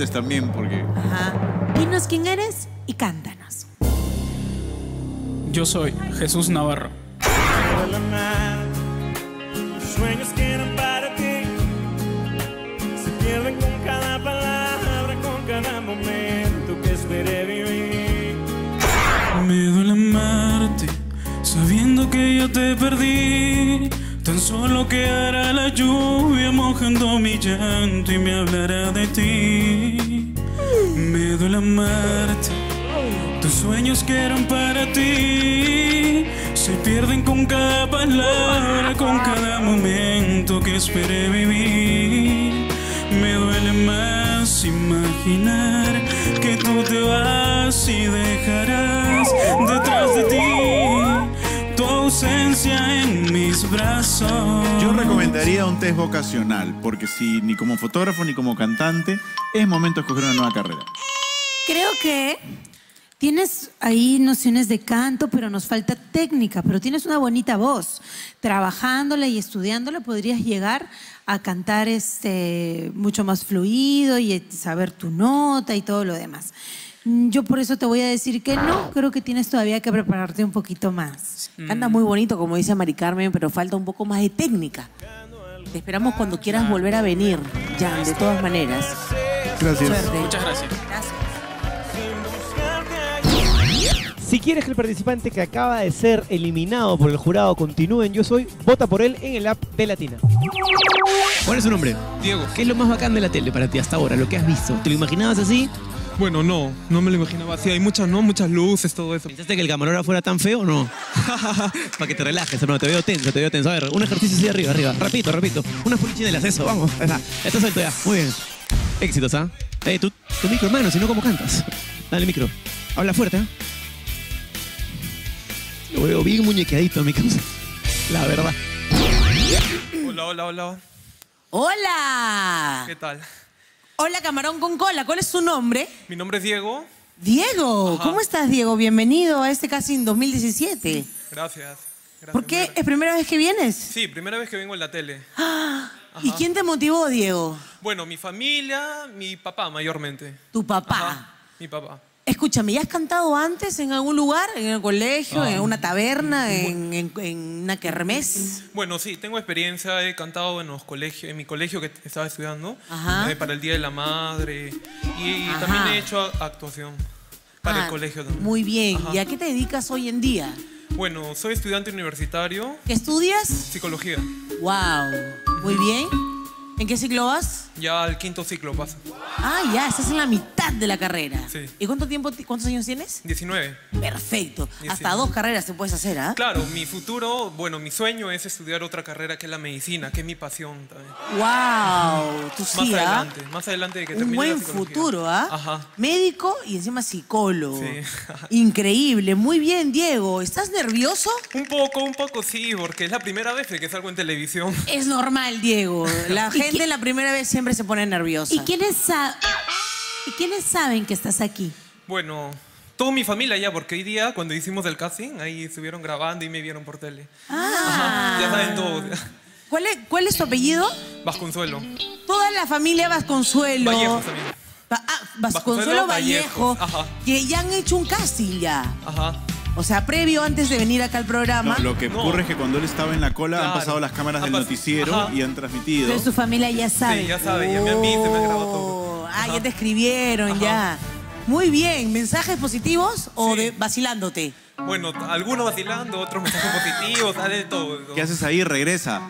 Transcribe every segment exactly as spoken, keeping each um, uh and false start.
cantes también, porque... Ajá. Dinos quién eres y cántanos. Yo soy Jesús Navarro. Sueños que eran para ti se pierden con cada palabra, con cada momento que esperé vivir. Me duele amarte sabiendo que yo te perdí. Tan solo quedará la lluvia mojando mi llanto y me hablará de ti. Me duele amarte. Tus sueños que eran para ti se pierden con cada palabra, con cada momento que esperé vivir. Me duele más imaginar que tú te vas y dejarás detrás de ti tu ausencia en mis brazos. Yo recomendaría un test vocacional, porque si ni como fotógrafo ni como cantante es momento de escoger una nueva carrera. Creo que... tienes ahí nociones de canto, pero nos falta técnica, pero tienes una bonita voz. Trabajándola y estudiándola podrías llegar a cantar este, mucho más fluido y saber tu nota y todo lo demás. Yo por eso te voy a decir que no, creo que tienes todavía que prepararte un poquito más. Canta muy bonito, como dice Maricarmen, pero falta un poco más de técnica. Te esperamos cuando quieras volver a venir, Jan, de todas maneras. Gracias. Suerte. Muchas gracias. Gracias. Si quieres que el participante que acaba de ser eliminado por el jurado continúe en Yo Soy, vota por él en el app de Latina. ¿Cuál es su nombre? Diego. ¿Qué es lo más bacán de la tele para ti hasta ahora? ¿Lo que has visto? ¿Te lo imaginabas así? Bueno, no. No me lo imaginaba así. Hay muchas, ¿no? Muchas luces, todo eso. ¿Pensaste que el camarógrafo fuera tan feo o no? Para que te relajes, hermano. Te veo tenso, te veo tenso. A ver, un ejercicio así de arriba, arriba. Repito, repito. Unas polichinelas, eso. Vamos. Esto suelto ya. Muy bien. Éxitos, ¿ah? ¿Eh? Eh, tu, tu micro, hermano. Si no, ¿cómo cantas? Dale, micro. Habla fuerte, ¿eh? Lo veo bien muñequeadito, mi casa. La verdad. Hola, hola, hola. ¡Hola! ¿Qué tal? Hola, camarón con cola. ¿Cuál es su nombre? Mi nombre es Diego. ¡Diego! Ajá. ¿Cómo estás, Diego? Bienvenido a este casting dos mil diecisiete. Gracias. Gracias. ¿Por qué? ¿Es primera vez que vienes? Sí, primera vez que vengo en la tele. ¡Ah! Ajá. ¿Y quién te motivó, Diego? Bueno, mi familia, mi papá mayormente. ¿Tu papá? Ajá. Mi papá. Escúchame, ¿ya has cantado antes en algún lugar? ¿En el colegio? Ah, ¿en una taberna? En, en, ¿En una kermés? Bueno, sí, tengo experiencia. He cantado en los colegios, en mi colegio que estaba estudiando. Ajá. Para el Día de la Madre. Y ajá, también he hecho actuación para ah, el colegio también. Muy bien. Ajá. ¿Y a qué te dedicas hoy en día? Bueno, soy estudiante universitario. ¿Qué estudias? Psicología. Wow. Muy bien. ¿En qué ciclo vas? Ya al quinto ciclo pasa. Ah, ya, estás en la mitad de la carrera. Sí. ¿Y cuánto tiempo, cuántos años tienes? diecinueve. Perfecto. diecinueve. Hasta dos carreras te puedes hacer, ¿ah? ¿Eh? Claro, mi futuro, bueno, mi sueño es estudiar otra carrera que es la medicina, que es mi pasión también. ¡Wow! Tú sí, más adelante, ¿ah? Más adelante de que termine la psicología. Un buen futuro, ¿ah? ¿Eh? Ajá. Médico y encima psicólogo. Sí. Increíble. Muy bien, Diego. ¿Estás nervioso? Un poco, un poco sí, porque es la primera vez que salgo en televisión. Es normal, Diego. La gente la primera vez siempre se pone nerviosa. ¿Y quiénes, ¿Y quiénes saben que estás aquí? Bueno, toda mi familia ya, porque hoy día cuando hicimos el casting, ahí estuvieron grabando y me vieron por tele. Ah. Ajá, ya saben todos. ¿Cuál es, ¿Cuál es tu apellido? Vasconzuelo. Toda la familia Vasconzuelo. Vallejo también. Va ah, Vasconzuelo, Vasconzuelo Vallejo. Vallejo. Que ya han hecho un casting ya. Ajá. O sea, previo, antes de venir acá al programa. No, lo que ocurre no. es que cuando él estaba en la cola claro. han pasado las cámaras del noticiero ajá. y han transmitido. Pero su familia ya sabe. Sí, ya sabe, oh. ya me han visto, me han grabado todo. Ah, ajá. ya te escribieron, ajá. ya. Muy bien, ¿mensajes positivos o sí. de vacilándote? Bueno, algunos vacilando, otros mensajes positivos, sale de todo, todo. ¿Qué haces ahí? Regresa.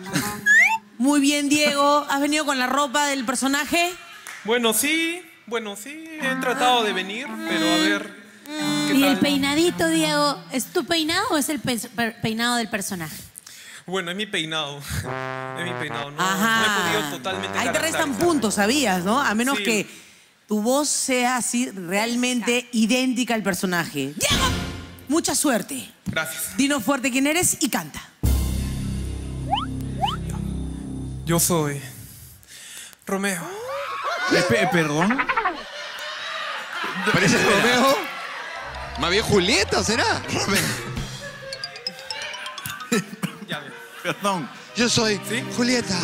Muy bien, Diego. ¿Has venido con la ropa del personaje? Bueno, sí, bueno, sí. He tratado de venir, pero a ver... ¿Y el peinadito, Diego? ¿Es tu peinado o es el pe peinado del personaje? Bueno, es mi peinado. Es mi peinado, ¿no? Ajá. No he podido totalmente... Ahí te restan puntos, ¿sabías, no? A menos sí. que tu voz sea así realmente idéntica al personaje. ¡Diego! Mucha suerte. Gracias. Dinos fuerte quién eres y canta. Yo soy... Romeo. P ¿Perdón? ¿Parece Romeo? Más bien Julieta, ¿será? Ya, perdón. Yo soy ¿sí? Julieta.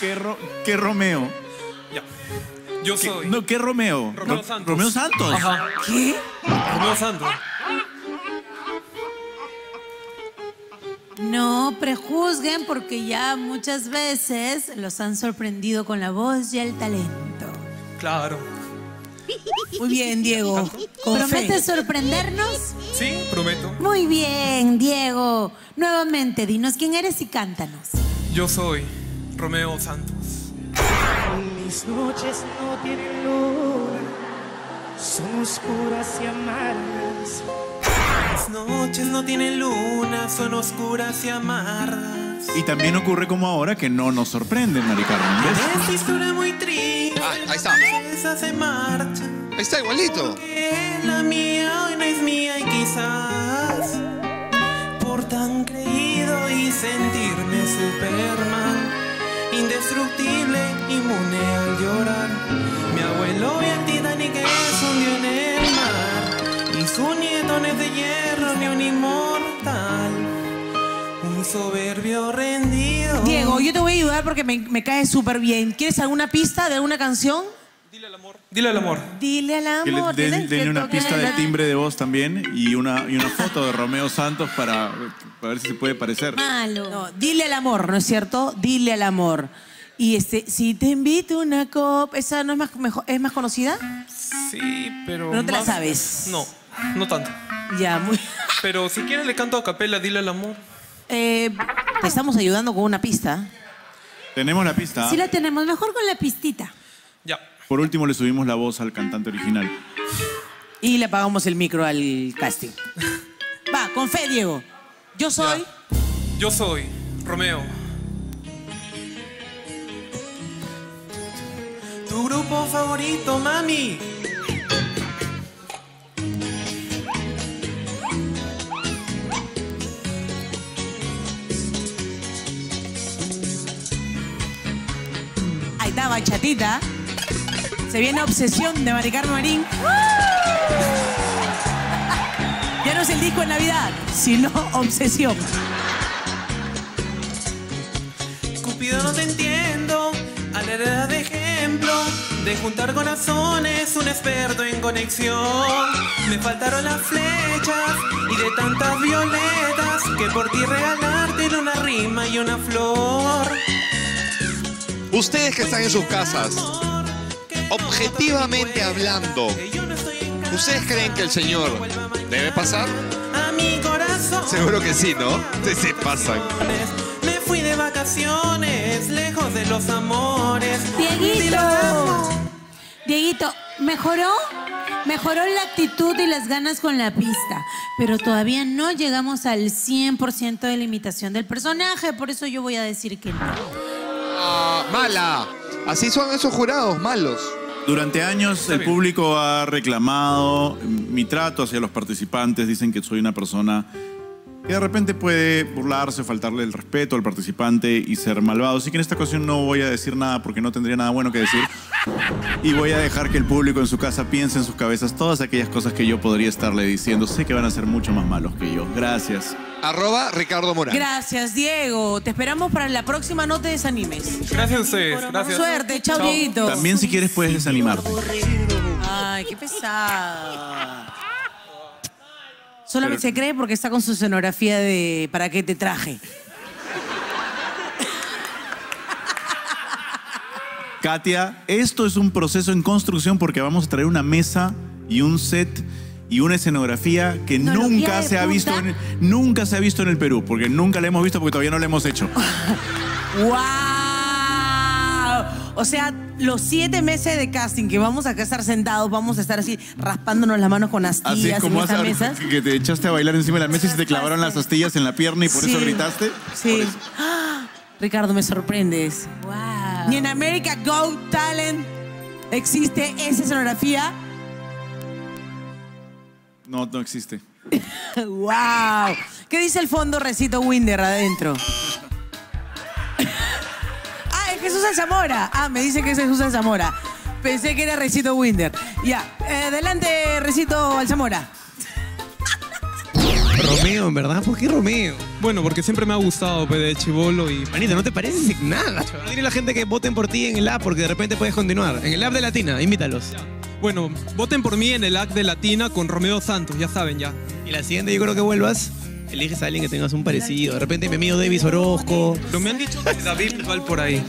¿Qué, ro qué Romeo? Ya. Yo soy. ¿Qué? No, ¿qué Romeo? Romeo no. Santos. Romeo Santos. Ajá. ¿Qué? Romeo Santos. No prejuzguen porque ya muchas veces los han sorprendido con la voz y el talento. Claro. Muy bien, Diego. ¿Prometes sorprendernos? Sí, prometo. Muy bien, Diego. Nuevamente, dinos quién eres y cántanos. Yo soy Romeo Santos. Mis noches no tienen hora, son oscuras y amargas. Las noches no tienen luna, son oscuras y amargas. Y también ocurre como ahora que no nos sorprenden, Maricarmen. Esta historia muy triste. Ah, ahí está. Ahí está igualito. La mía no es mía y quizás por tan creído y sentirme Superman, indestructible, inmune al llorar. Mi abuelo y el Titanic es un dios en el mar, y su nieto no es de hierro ni un inmortal, un soberbio rendido. Diego, yo te voy a ayudar porque me, me cae súper bien. ¿Quieres alguna pista de alguna canción? Dile al amor. Dile al amor. Dile al amor. Que le, den, denle una pista de timbre de voz también y una, y una foto de Romeo Santos para, para ver si se puede parecer. Malo. No, dile al amor, ¿no es cierto? Dile al amor. Y este, si te invito una copa, ¿esa no es más, mejor, es más conocida? Sí, pero... pero no te más, la sabes. No, no tanto. Ya, muy... Pero si quieres le canto a capela, dile al amor. Eh, te estamos ayudando con una pista. ¿Tenemos la pista? Sí la tenemos, mejor con la pistita. Ya. Por último, le subimos la voz al cantante original. Y le apagamos el micro al casting. Va, con fe, Diego. Yo soy... Ya. Yo soy Romeo. Tu grupo favorito, mami. Ahí está, bachatita. Se viene Obsesión de Maricarmen Marín. Ya no es el disco en Navidad, sino Obsesión. Cupido, no te entiendo, a la edad de ejemplo, de juntar corazones, un experto en conexión. Me faltaron las flechas y de tantas violetas, que por ti regalarte una rima y una flor. Ustedes que están en sus casas, objetivamente hablando, ¿ustedes creen que el señor debe pasar? Seguro que sí, ¿no? Sí, sí, pasan. Me fui de vacaciones, lejos de los amores. Dieguito, Dieguito, ¿mejoró? Mejoró la actitud y las ganas con la pista, pero todavía no llegamos al cien por ciento de la imitación del personaje, por eso yo voy a decir que no. Ah, mala. Así son esos jurados, malos. Durante años el público ha reclamado mi trato hacia los participantes. Dicen que soy una persona que de repente puede burlarse, faltarle el respeto al participante y ser malvado. Así que en esta ocasión no voy a decir nada porque no tendría nada bueno que decir. Y voy a dejar que el público en su casa piense en sus cabezas todas aquellas cosas que yo podría estarle diciendo. Sé que van a ser mucho más malos que yo. Gracias. Arroba Ricardo Morán. Gracias, Diego. Te esperamos para la próxima. No te desanimes. Gracias a ustedes. Gracias. Suerte. Chao, Dieguito. También, si quieres, puedes desanimarte. Ay, qué pesada. Solamente pero... se cree porque está con su escenografía de ¿para qué te traje? Katia, esto es un proceso en construcción porque vamos a traer una mesa y un set y una escenografía que no, nunca se ha visto en, nunca se ha visto en el Perú, porque nunca la hemos visto porque todavía no la hemos hecho. ¡Wow! O sea, los siete meses de casting que vamos a estar sentados, vamos a estar así raspándonos las manos con astillas. Así es como en esas mesas. Que te echaste a bailar encima de la mesa y se te clavaron las astillas en la pierna y por sí. eso gritaste. Sí. Eso. ¡Ah! Ricardo, me sorprendes. Wow. Ni en America Go Talent existe esa escenografía. No, no existe. ¡Wow! ¿Qué dice el fondo Recito Winder adentro? ¡Ah, es Jesús Alzamora! Ah, me dice que es Jesús Alzamora. Pensé que era Recito Winder. Ya, eh, adelante Recito Alzamora. Romeo, en verdad. ¿Por qué Romeo? Bueno, porque siempre me ha gustado, pues, de chibolo y... Manito, no te pareces sin nada. No tiene la gente que voten por ti en el app, porque de repente puedes continuar. En el app de Latina, invítalos. Ya. Bueno, voten por mí en el app de Latina con Romeo Santos, ya saben, ya. Y la siguiente, yo creo que vuelvas, eliges a alguien que tengas un parecido. De repente mi amigo Davis Orozco. Pero me han dicho que David va por ahí.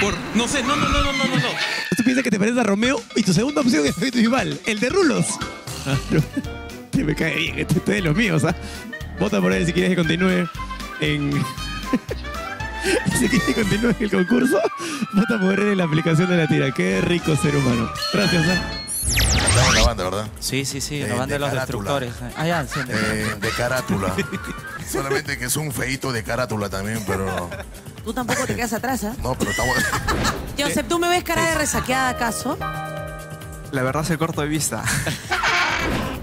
Por, no sé, no, no, no, no, no, no. Tú piensas que te pareces a Romeo y tu segunda opción es David Bisbal, el de Rulos. Te me cae bien, este, este es de los míos, ¿ah? Vota por él si quieres que continúe en... Si quieres que continúe el concurso, vota por él en la aplicación de la tira. Qué rico ser humano. Gracias, ¿ah? Estamos en la banda, ¿verdad? Sí, sí, sí, en la banda de, de los Carátula. Destructores. Ah, ya, sí, de, eh, de Carátula. Solamente que es un feito de Carátula también, pero... Tú tampoco te quedas atrás, ¿eh? No, pero estamos... Joseph, ¿tú me ves cara de resaqueada acaso? La verdad es el corto de vista.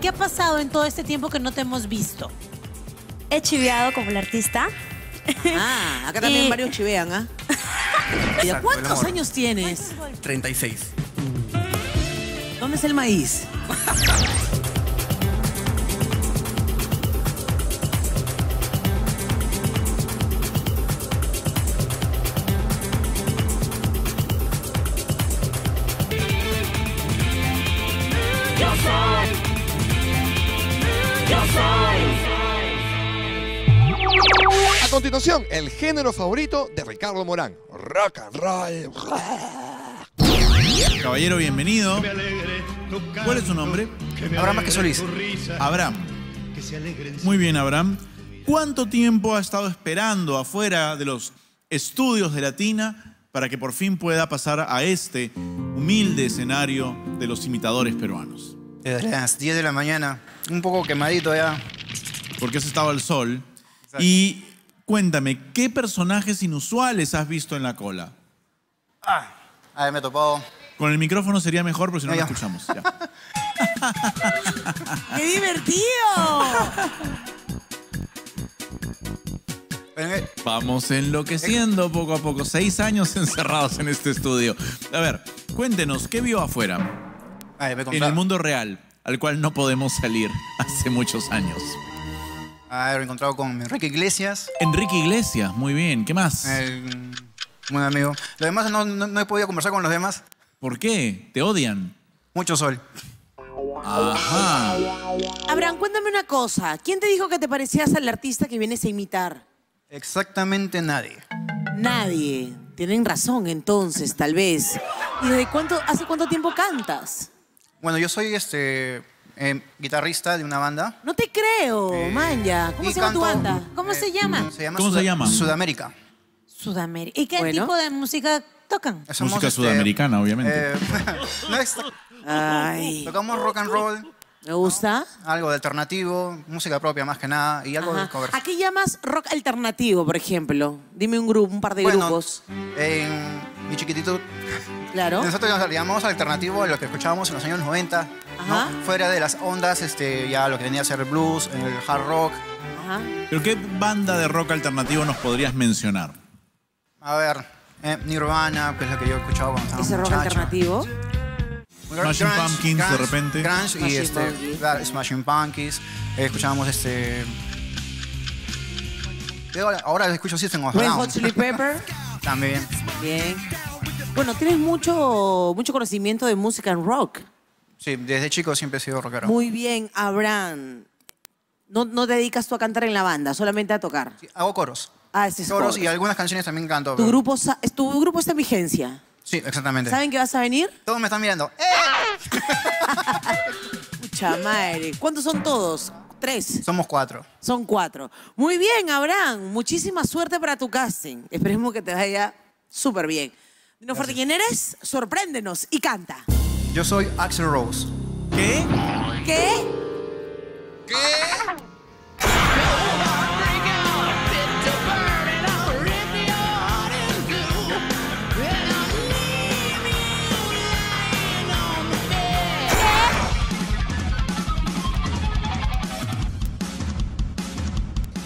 ¿Qué ha pasado en todo este tiempo que no te hemos visto? He chiveado como el artista. Ah, acá también y... varios chivean, ¿ah? ¿eh? ¿Cuántos años tienes? treinta y seis. ¿Dónde es el maíz? Yo soy. Yo soy. A continuación, el género favorito de Ricardo Morán. Rock and roll. Caballero, bienvenido. ¿Cuál es su nombre? Abraham Quesolís. Abraham. Muy bien, Abraham. ¿Cuánto tiempo ha estado esperando afuera de los estudios de Latina para que por fin pueda pasar a este humilde escenario de los imitadores peruanos? Desde las diez de la mañana. Un poco quemadito ya. Porque has estado al sol. Exacto. Y cuéntame, ¿qué personajes inusuales has visto en la cola? Ah, ahí me he topado... Con el micrófono sería mejor, pero si no, no lo escuchamos. Ya. ¡Qué divertido! Vamos enloqueciendo poco a poco. Seis años encerrados en este estudio. A ver, cuéntenos, ¿qué vio afuera? Ay, me en el mundo real, al cual no podemos salir hace muchos años. A ver, me he encontrado con Enrique Iglesias. Enrique Iglesias, muy bien. ¿Qué más? El... Buen amigo. Los demás no, no, no he podido conversar con los demás. ¿Por qué? ¿Te odian? Mucho sol. Ajá. Abraham, cuéntame una cosa. ¿Quién te dijo que te parecías al artista que vienes a imitar? Exactamente nadie. Nadie. Tienen razón, entonces, tal vez. ¿Y desde cuánto, hace cuánto tiempo cantas? Bueno, yo soy este eh, guitarrista de una banda. No te creo, eh, manja. ¿Cómo se llama tu banda? ¿Cómo eh, se llama? Se llama ¿Cómo Sud se llama? Sudamérica. Sudamérica. ¿Y qué bueno. tipo de música...? Tocan. Somos, música sudamericana, este, obviamente. Eh, no es, Ay. Tocamos rock and roll. ¿Me gusta? ¿No? Algo de alternativo, música propia más que nada y algo Ajá. de cover. ¿A qué llamas rock alternativo, por ejemplo? Dime un grupo, un par de bueno, grupos. En mi chiquititud. Claro. Nosotros nos llamamos alternativo a lo que escuchábamos en los años noventa. ¿no? Fuera de las ondas, este, ya lo que venía a ser el blues, el hard rock. Ajá. ¿Pero qué banda de rock alternativo nos podrías mencionar? A ver... Eh, Nirvana, que es lo que yo he escuchado cuando estaba ¿Ese rock muchacho. alternativo? Smashing Pumpkins, grunge, de repente. Grunge y este, Smashing Pumpkins. Eh, escuchábamos este... Ahora escucho System of a Down. Hot Chili Pepper. También. Bien. Bueno, tienes mucho, mucho conocimiento de música en rock. Sí, desde chico siempre he sido rockero. Muy bien, Abraham. No, no te dedicas tú a cantar en la banda, solamente a tocar. Sí, hago coros. Ah, este es coros y algunas canciones también canto. ¿Tu grupo, ¿Tu grupo está en vigencia? Sí, exactamente. ¿Saben que vas a venir? Todos me están mirando. ¡Eh! Pucha madre. ¿Cuántos son todos? ¿Tres? Somos cuatro. Son cuatro. Muy bien, Abraham. Muchísima suerte para tu casting. Esperemos que te vaya súper bien. Dinos fuerte quién eres, sorpréndenos y canta. Yo soy Axl Rose. ¿Qué? ¿Qué? ¿Qué?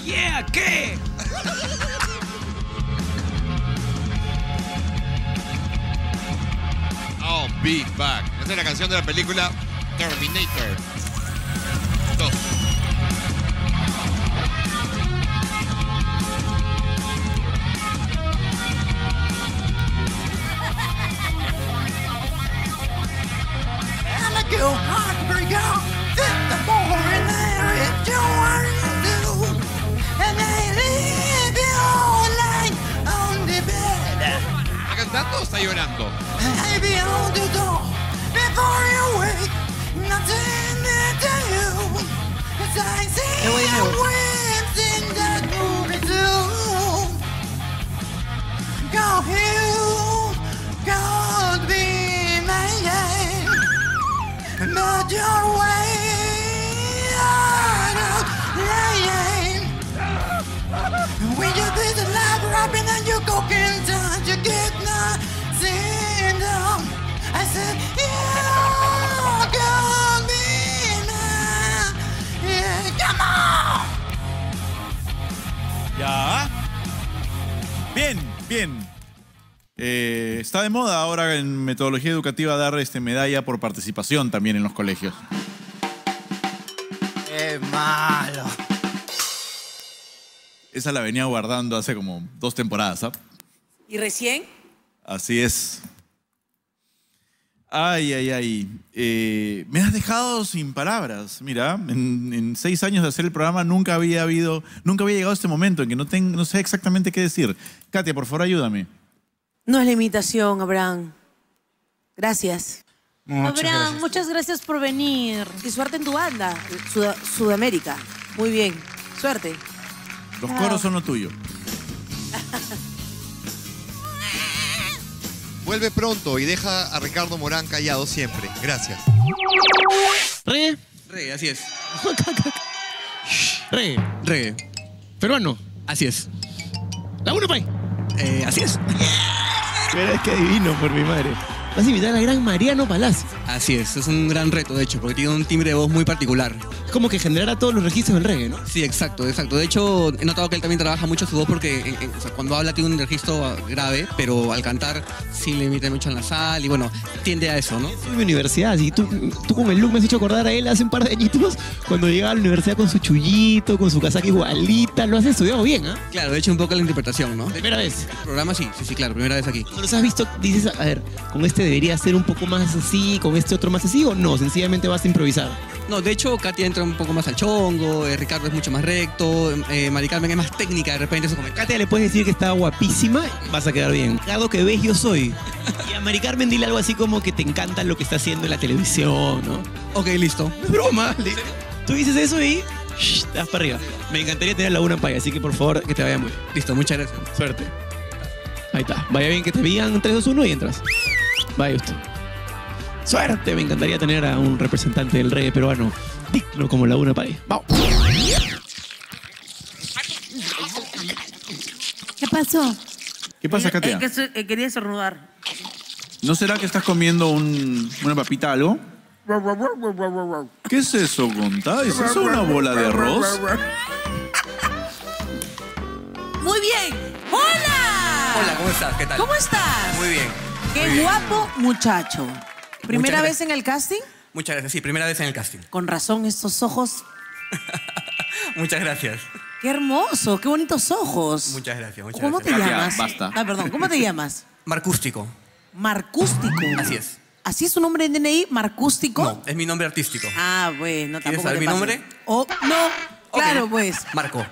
Yeah, ¿qué? I'll be back. Esa es la canción de la película Terminator dos. so hungry, y'all. Sit the boy in there if you want to. And they leave you all night on the bed. ¿Está cantando o está llorando? Baby on the door before you wake. Nothing to you. As I see the winds in that movie too. Go you, go be. Not your way out of lying. When you be the life rapping and you go get down, you get nothing down. I said, yeah, come in now. Yeah, come on. Ya. Bien, bien. Eh, está de moda ahora en metodología educativa dar este, medalla por participación también en los colegios. ¡Qué malo! Esa la venía guardando hace como dos temporadas, ¿sabes? ¿Y recién? Así es. Ay, ay, ay. Eh, me has dejado sin palabras. Mira, en, en seis años de hacer el programa nunca había habido, nunca había llegado a este momento en que no, ten, no sé exactamente qué decir. Katia, por favor, ayúdame. No es la imitación, Abraham. Gracias. Muchas Abraham, gracias. muchas gracias por venir. Y suerte en tu banda, Sud Sudamérica. Muy bien, suerte. Los wow. coros son lo tuyo. Vuelve pronto y deja a Ricardo Morán callado siempre. Gracias. Reggae. Reggae, así es. Reggae. Reggae. Peruano, así es. Laguna Pai. Eh, así es. Pero es que adivino, por mi madre. Vas a invitar al gran Mariano Palacios. Así es, es un gran reto, de hecho, porque tiene un timbre de voz muy particular. Es como que generará todos los registros del reggae, ¿no? Sí, exacto, exacto. De hecho, he notado que él también trabaja mucho su voz porque en, en, o sea, cuando habla tiene un registro grave, pero al cantar sí le emite mucho en la sal y bueno, tiende a eso, ¿no? Sí, en mi universidad, y tú, tú con el look me has hecho acordar a él hace un par de añitos cuando llegaba a la universidad con su chullito, con su casaca igualita, lo has estudiado bien, ¿ah? ¿Eh? Claro, de hecho un poco la interpretación, ¿no? ¿Primera vez? El programa sí, sí, sí, claro, primera vez aquí. ¿No los has visto? Dices, a ver, con este debería ser un poco más así, con este otro más así, o no, sencillamente vas a improvisar. No, de hecho Katia entra un poco más al chongo, eh, Ricardo es mucho más recto, eh, Maricarmen es más técnica, de repente eso comenta. Katia le puedes decir que está guapísima, vas a quedar bien. Ricardo, que ves, yo soy. Y a Maricarmen dile algo así como que te encanta lo que está haciendo en la televisión, ¿no? Ok, listo. Es broma, listo. Tú dices eso y shh, te vas para arriba. Me encantaría tener la una paya, así que por favor que te vaya muy bien. Listo, muchas gracias. Suerte. Ahí está. Vaya bien que te vean tres, dos, uno y entras. Vaya usted. Suerte, me encantaría tener a un representante del reggae peruano digno como Laguna Pai. ¡Vamos! ¿Qué pasó? ¿Qué pasa, Katia? Eh, eh, que, eh, quería estornudar. ¿No será que estás comiendo un, una papita algo? ¿Qué es eso, Gonta? ¿Es eso una bola de arroz? Muy bien. ¡Hola! Hola, ¿cómo estás? ¿Qué tal? ¿Cómo estás? Muy bien. Qué muy guapo bien. muchacho. ¿Primera vez en el casting? Muchas gracias, sí, primera vez en el casting. Con razón, estos ojos. Muchas gracias. Qué hermoso, qué bonitos ojos. Muchas gracias, muchas ¿Cómo gracias. ¿Cómo te llamas? Basta. Ah, perdón, ¿cómo te llamas? Marcústico. Marcústico. Así es. ¿Así es su nombre en D N I? ¿Marcústico? No, es mi nombre artístico. Ah, bueno, tampoco. ¿Quieres saber mi pase. nombre? Oh, no, claro, okay. pues. Marco.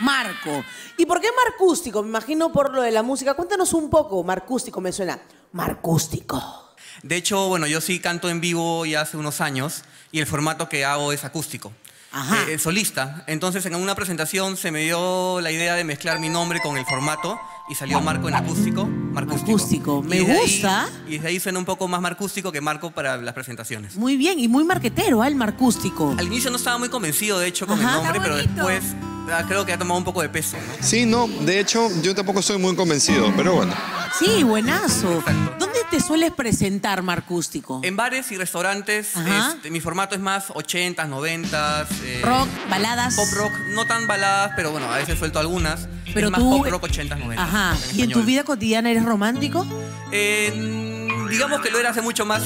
Marco. ¿Y por qué Marcústico? Me imagino por lo de la música. Cuéntanos un poco, Marcústico, me suena. Marcústico. De hecho, bueno, yo sí canto en vivo ya hace unos años y el formato que hago es acústico, Ajá. Eh, solista. Entonces, en una presentación se me dio la idea de mezclar mi nombre con el formato y salió Marco en acústico. Marcústico. Marcústico. Me gusta. Ahí, y desde ahí suena un poco más Marcústico que Marco para las presentaciones. Muy bien, y muy marquetero, ¿eh? El Marcústico. Al inicio no estaba muy convencido, de hecho, con Ajá, el nombre, pero después creo que ha tomado un poco de peso, ¿no? Sí, no, de hecho, yo tampoco soy muy convencido, pero bueno. Sí, buenazo. Exacto. ¿Dónde te sueles presentar, Marcústico? En bares y restaurantes. Este, mi formato es más ochentas, noventas. Eh, rock, baladas. Pop rock, no tan baladas, pero bueno, a veces suelto algunas. Pero es más tú... pop rock ochentas, noventas. Ajá. En español. ¿Y en tu vida cotidiana eres romántico? Eh, digamos que lo era hace mucho más...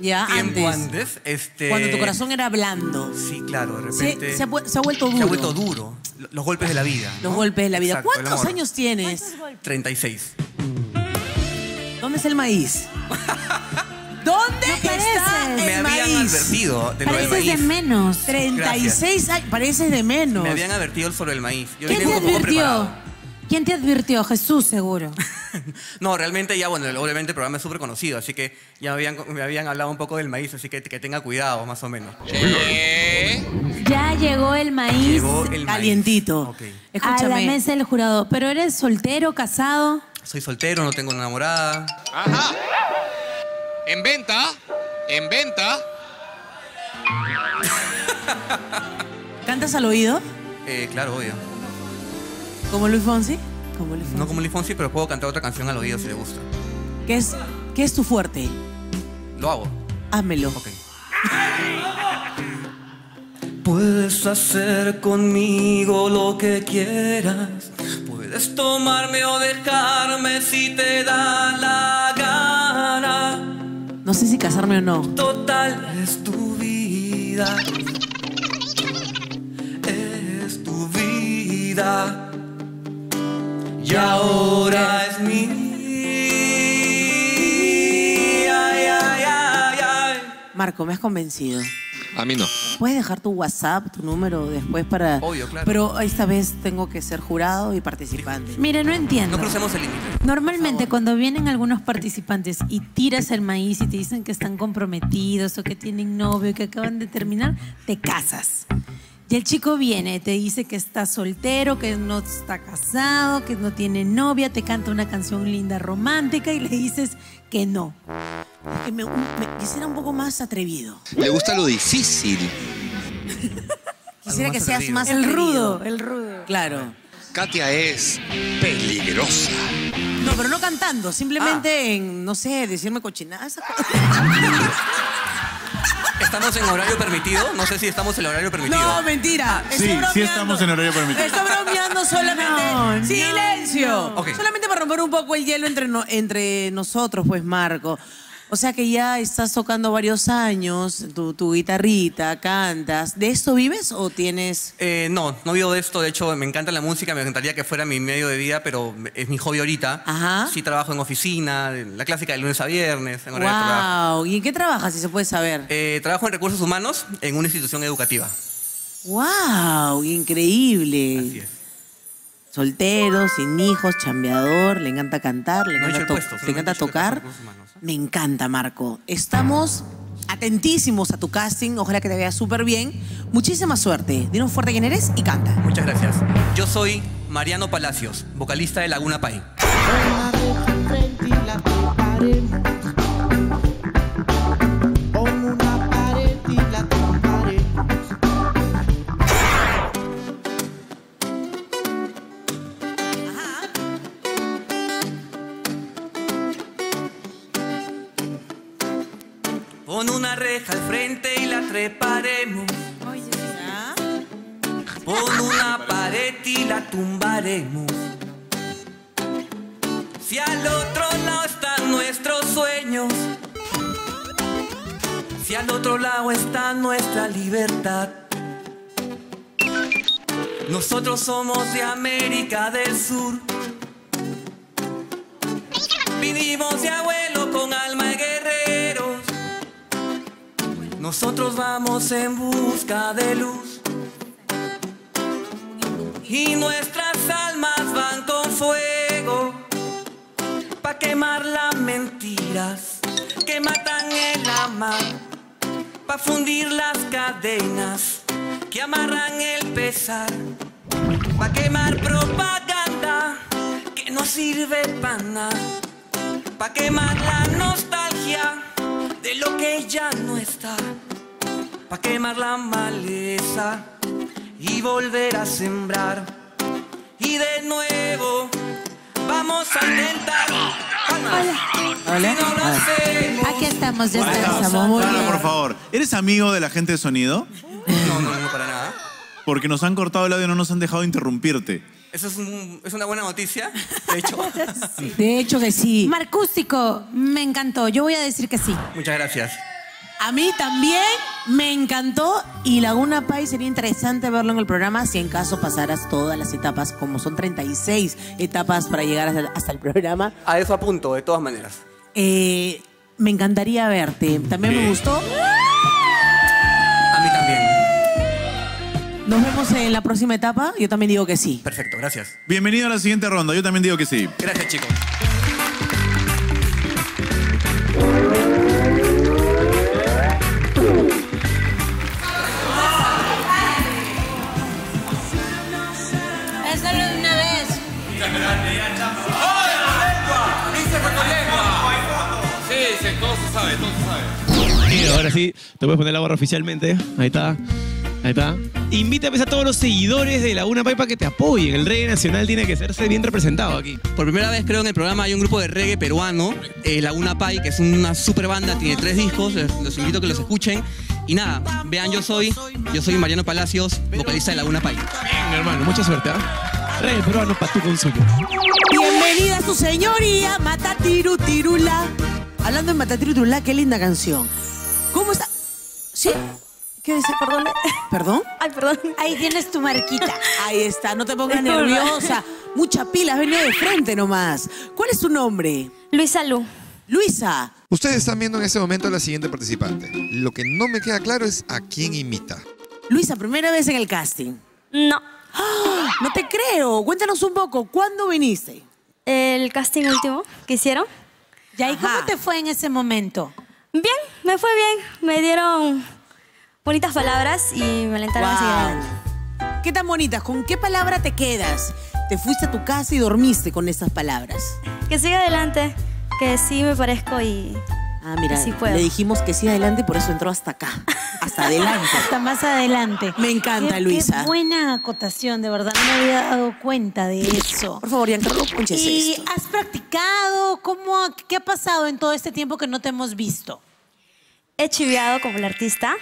Ya, tiempo antes, antes este... cuando tu corazón era blando. Sí, claro, de repente... Se, se, ha, se ha vuelto duro. Se ha vuelto duro. Los golpes de la vida. Los ¿no? golpes de la vida. Exacto. ¿Cuántos años tienes? ¿Cuántos treinta y seis. ¿Dónde es el maíz? ¿Dónde no está el maíz? Me habían advertido advertido de lo del maíz. Pareces de menos. treinta y seis años, pareces de menos. Me habían advertido sobre el maíz. Yo ¿Quién te advirtió? ¿Quién te advirtió? Jesús, seguro. No, realmente ya, bueno, obviamente el programa es súper conocido, así que ya me habían, me habían hablado un poco del maíz, así que que tenga cuidado, más o menos. ¿Qué? Ya llegó el maíz. Llegó el calientito. Maíz. Okay. Escúchame. A la mesa del jurado. ¿Pero eres soltero, casado? Soy soltero, no tengo enamorada. Ajá. En venta, en venta. ¿Cantas al oído? Eh, claro, obvio. ¿Como Luis Fonsi? Como Luis Fonsi. No como Luis Fonsi, pero puedo cantar otra canción al oído si le gusta. ¿Qué es, qué es tu fuerte? Lo hago. Házmelo. Ok. Puedes hacer conmigo lo que quieras. Puedes tomarme o dejarme si te da la gana. No sé si casarme o no. Total, es tu vida. Es tu vida. Y ahora es mía. Ay, ay, ay, ay. Marco, me has convencido. A mí no. Puedes dejar tu WhatsApp, tu número después para... Obvio, claro. Pero esta vez tengo que ser jurado y participante. Mire, no entiendo. No crucemos el límite. Normalmente cuando vienen algunos participantes y tiras el maíz y te dicen que están comprometidos o que tienen novio, que acaban de terminar, te casas. Y el chico viene, te dice que está soltero, que no está casado, que no tiene novia, te canta una canción linda, romántica y le dices que no. Que me, me, quisiera un poco más atrevido. Me gusta lo difícil. Quisiera que atrevido. Seas más el rudo, el rudo. Claro. Katia es peligrosa. No, pero no cantando, simplemente ah. en, no sé, decirme cochinadas. ¿Estamos en horario permitido? No sé si estamos en horario permitido. No, mentira. Estoy sí, bromeando. Sí estamos en horario permitido. Estoy bromeando solamente. No, ¡silencio! No. Okay. Solamente para romper un poco el hielo entre, no, entre nosotros, pues, Marco. O sea que ya estás tocando varios años, tu, tu guitarrita, cantas. ¿De esto vives o tienes...? Eh, no, no vivo de esto. De hecho, me encanta la música. Me encantaría que fuera mi medio de vida, pero es mi hobby ahorita. Ajá. Sí trabajo en oficina, la clásica de lunes a viernes. En horario de trabajo. ¿Y en qué trabajas, si se puede saber? Eh, trabajo en recursos humanos en una institución educativa. ¡Wow! Increíble. Así es. Soltero, sin hijos, chambeador, le encanta cantar, le encanta, no to puesto, le encanta tocar. Me encanta, Marco. Estamos atentísimos a tu casting. Ojalá que te veas súper bien. Muchísima suerte. Dinos fuerte quién eres y canta. Muchas gracias. Yo soy Mariano Palacios, vocalista de Laguna Pai. Pon una reja al frente y la treparemos. Oye, ¿ya? Pon una pared y la tumbaremos. Si al otro lado están nuestros sueños, si al otro lado está nuestra libertad. Nosotros somos de América del Sur. Vinimos de abuelo con alma de guerreros. Nosotros vamos en busca de luz y nuestras almas van con fuego pa' quemar las mentiras que matan el amar, pa' fundir las cadenas que amarran el pesar, pa' quemar propaganda que no sirve pa' nada, pa' quemar la nostalgia de lo que ya no está, pa' quemar la maleza y volver a sembrar. Y de nuevo vamos a intentar. Hola. Hola. Si no lo hacemos, aquí estamos, ya estamos. Claro, por favor. ¿Eres amigo de la gente de sonido? No, no, no, para nada. Porque nos han cortado el audio y no nos han dejado interrumpirte. Eso es, un, es una buena noticia, de hecho. Sí. De hecho que sí. Marcústico, me encantó. Yo voy a decir que sí. Muchas gracias. A mí también me encantó. Y Laguna Pai sería interesante verlo en el programa si en caso pasaras todas las etapas, como son treinta y seis etapas para llegar hasta, hasta el programa. A eso apunto, de todas maneras. Eh, me encantaría verte. También me gustó. ¿Nos vemos en la próxima etapa? Yo también digo que sí. Perfecto, gracias. Bienvenido a la siguiente ronda. Yo también digo que sí. Gracias, chicos. Ahora sí, te puedes poner la barra oficialmente. Ahí está, ahí está. Invítame a todos los seguidores de Laguna Pai para que te apoyen. El reggae nacional tiene que hacerse bien representado aquí. Por primera vez creo en el programa hay un grupo de reggae peruano, eh, Laguna Pai, que es una super banda, tiene tres discos, les, los invito a que los escuchen. Y nada, vean Yo Soy, yo soy Mariano Palacios, vocalista de Laguna Pai. Bien, hermano, mucha suerte, ¿eh? Reggae peruano para tu consumo. Bienvenida a su señoría, Matatiru Tirula. Hablando de Matatiru Tirula, qué linda canción. ¿Cómo está? ¿Sí? ¿Qué dice? Perdón. ¿Perdón? Ay, perdón. Ahí tienes tu marquita. Ahí está, no te pongas nerviosa. Mucha pila, venía de frente nomás. ¿Cuál es tu nombre? Luisa Lu. Luisa. Ustedes están viendo en este momento a la siguiente participante. Lo que no me queda claro es a quién imita. Luisa, ¿primera vez en el casting? No. ¡Oh! No te creo. Cuéntanos un poco, ¿cuándo viniste? El casting último que hicieron. ¿Y ahí cómo te fue en ese momento? Bien, me fue bien. Me dieron bonitas palabras y me alentaron wow. a seguir adelante. ¿Qué tan bonitas? ¿Con qué palabra te quedas? Te fuiste a tu casa y dormiste con esas palabras. Que siga adelante, que sí me parezco y ah, mira, sí puedo. Le dijimos que siga adelante y por eso entró hasta acá. Hasta adelante. Hasta más adelante. Me encanta, qué, Luisa. Qué buena acotación, de verdad. No me había dado cuenta de eso. Por favor, Giancarlo, ponchese ¿Y esto. has practicado? ¿Cómo, ¿Qué ha pasado en todo este tiempo que no te hemos visto? He chiveado como el artista.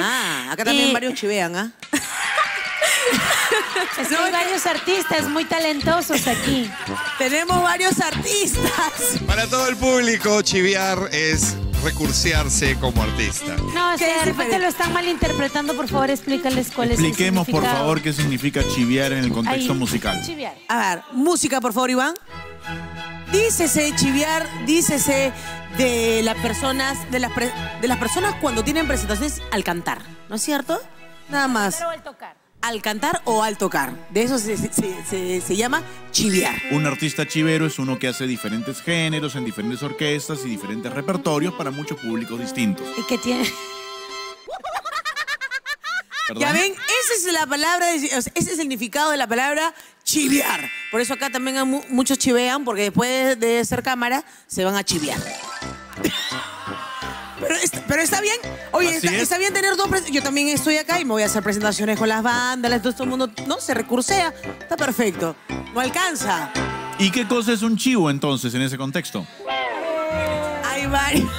Ah, acá también y... varios chivean, ¿ah? ¿eh? Es que hay varios artistas muy talentosos aquí. Tenemos varios artistas. Para todo el público, chivear es recursearse como artista. No, o sea, de repente lo están malinterpretando. Por favor, explícales cuál es el significado. Expliquemos, por favor, qué significa chivear en el contexto Ahí. musical. Chivear. A ver, música, por favor, Iván. Dícese chivear, dícese... De las personas, de las, pre, de las personas cuando tienen presentaciones al cantar, ¿no es cierto? Nada más. Pero al tocar. Al cantar o al tocar. De eso se, se, se, se llama chivear. Un artista chivero es uno que hace diferentes géneros en diferentes orquestas y diferentes repertorios para muchos públicos distintos. Y que tiene... ¿Perdón? Ya ven, esa es la palabra, de, ese es el significado de la palabra chivear. Por eso acá también muchos chivean, porque después de ser cámara se van a chivear. Pero está, pero está bien. Oye, está, es. está bien tener dos... Yo también estoy acá y me voy a hacer presentaciones con las bandas, entonces todo el mundo no se recursea. Está perfecto. No alcanza. ¿Y qué cosa es un chivo, entonces, en ese contexto? Hay varios,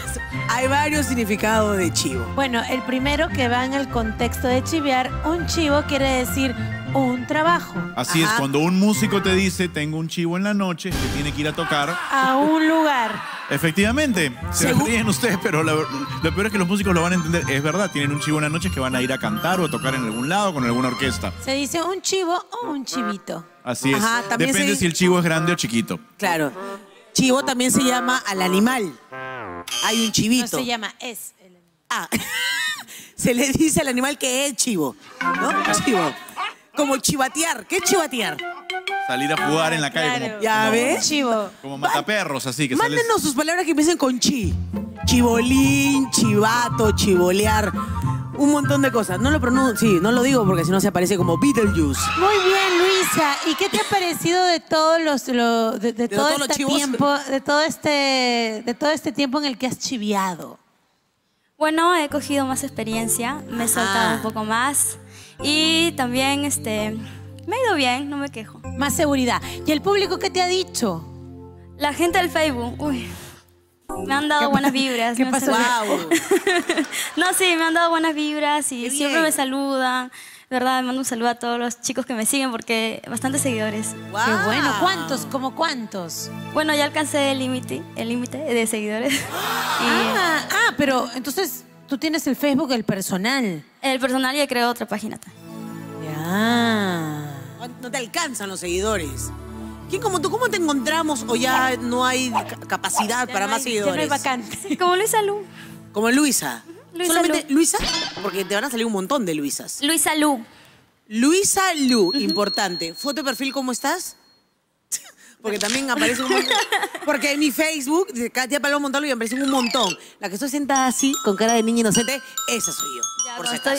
hay varios significados de chivo. Bueno, el primero que va en el contexto de chivear, un chivo quiere decir... un trabajo. Así Ajá. es, cuando un músico te dice, tengo un chivo en la noche, que tiene que ir a tocar. A un lugar. Efectivamente. Se ríen ustedes, pero lo, lo peor es que los músicos lo van a entender. Es verdad, tienen un chivo en la noche que van a ir a cantar o a tocar en algún lado con alguna orquesta. Se dice un chivo o un chivito. Así es. Ajá, también Depende se... si el chivo es grande o chiquito. Claro. Chivo también se llama al animal. Hay un chivito. No se llama, es el animal. Ah. Se le dice al animal que es chivo, ¿no? Chivo. Como chivatear. ¿Qué es chivatear? Salir a jugar en la calle. Claro. Como, ¿Ya como, ves? Chivo. Como mataperros, así que Mándenos sales... sus palabras que empiecen con chi. Chibolín, chivato, chivolear. Un montón de cosas. No lo pronuncio, sí, no lo digo porque si no se aparece como Beetlejuice. Muy bien, Luisa. ¿Y qué te ha parecido de todos los lo, de, de, de todo, todo este tiempo, de todo este de todo este tiempo en el que has chiviado? Bueno, he cogido más experiencia, me he soltado ah. un poco más. Y también, este, me ha ido bien, no me quejo. Más seguridad. ¿Y el público qué te ha dicho? La gente del Facebook, uy, me han dado buenas vibras. ¿Qué pasó? Wow. No, sí, me han dado buenas vibras y siempre me saludan. Verdad, mando un saludo a todos los chicos que me siguen porque bastantes seguidores. Wow. ¡Qué bueno! ¿Cuántos? ¿Cómo cuántos? Bueno, ya alcancé el límite, el límite de seguidores. Ah, y, ah, pero entonces... Tú tienes el Facebook, el personal. El personal ya creó otra página. Ya. No te alcanzan los seguidores. ¿Quién como tú? ¿Cómo te encontramos o ya no hay capacidad ya para no hay, más seguidores? Ya no hay vacantes. Sí, como Luisa Lu. Como Luisa. Uh-huh. Luisa Solamente Lu. Luisa, porque te van a salir un montón de Luisas. Luisa Lu. Luisa Lu, importante. Foto de perfil, ¿cómo estás? Porque también aparece un montón. Porque en mi Facebook, dice Katia Palma Montalvo, y aparece un montón. La que estoy sentada así, con cara de niña inocente, esa soy yo. Ya, por no, si estoy...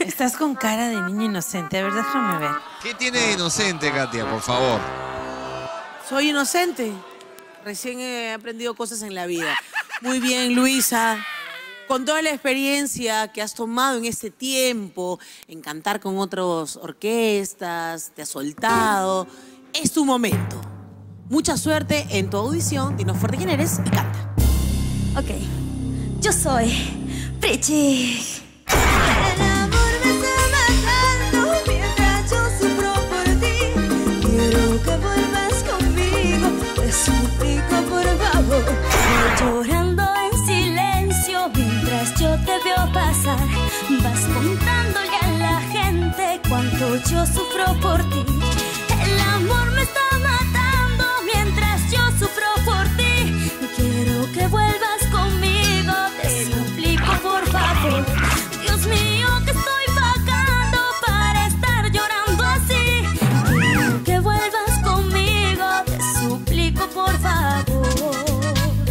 Estás con cara de niña inocente, a ver, déjame ver. ¿Qué tiene de inocente, Katia, por favor? Soy inocente. Recién he aprendido cosas en la vida. Muy bien, Luisa. Con toda la experiencia que has tomado en este tiempo, en cantar con otras orquestas, te has soltado, es tu momento. Mucha suerte en tu audición, dinos fuerte quién eres y canta. Ok, yo soy Prechi. El amor me está matando mientras yo sufro por ti. Quiero que vuelvas conmigo, te suplico por favor. Voy llorando en silencio mientras yo te veo pasar. Vas contándole a la gente cuánto yo sufro por ti. El amor me está matando mientras yo sufro por ti. Quiero que vuelvas conmigo, te suplico por favor. Dios mío, que estoy pagando para estar llorando así. Quiero que vuelvas conmigo, te suplico por favor.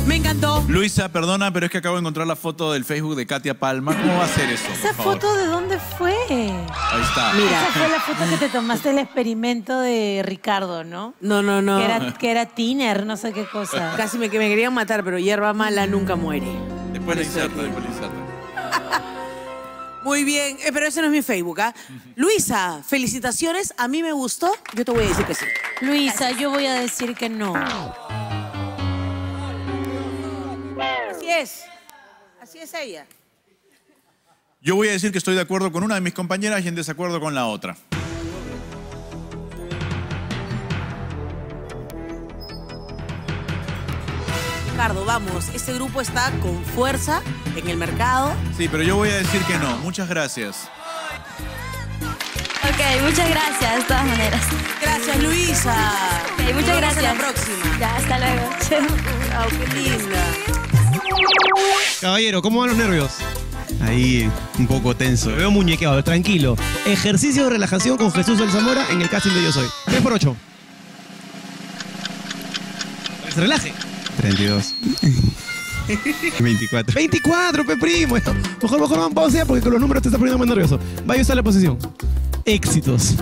Me encantó. Luisa, perdona, pero es que acabo de encontrar la foto del Facebook de Katia Palma. ¿Cómo va a ser eso? ¿Esa foto de dónde fue? Ahí está. Mira, esa fue la foto que te tomaste el experimento de Ricardo, ¿no? No, no, no. Que era, que era tiner, no sé qué cosa. Casi me, que me querían matar, pero hierba mala nunca muere. Después la inserta, después la inserta. Muy bien, eh, pero ese no es mi Facebook, ¿ah? ¿eh? Luisa, felicitaciones, a mí me gustó, yo te voy a decir que sí. Luisa, yo voy a decir que no. Así es, así es ella. Yo voy a decir que estoy de acuerdo con una de mis compañeras y en desacuerdo con la otra. Ricardo, vamos, este grupo está con fuerza en el mercado. Sí, pero yo voy a decir que no. Muchas gracias. Ok, muchas gracias, de todas maneras. Gracias, Luisa. Okay, muchas gracias. Hasta la próxima. Ya, hasta luego. Chao, oh, qué linda. Caballero, ¿cómo van los nervios? Ahí, un poco tenso. Me veo muñequeado, tranquilo. Ejercicio de relajación con Jesús Alzamora en el casting de Yo Soy. tres por ocho. Se relaje. treinta y dos. veinticuatro. veinticuatro, pe primo. Esto. Mejor, mejor, vamos a pausear porque con los números te está poniendo más nervioso. Vaya a usar la posición. Éxitos.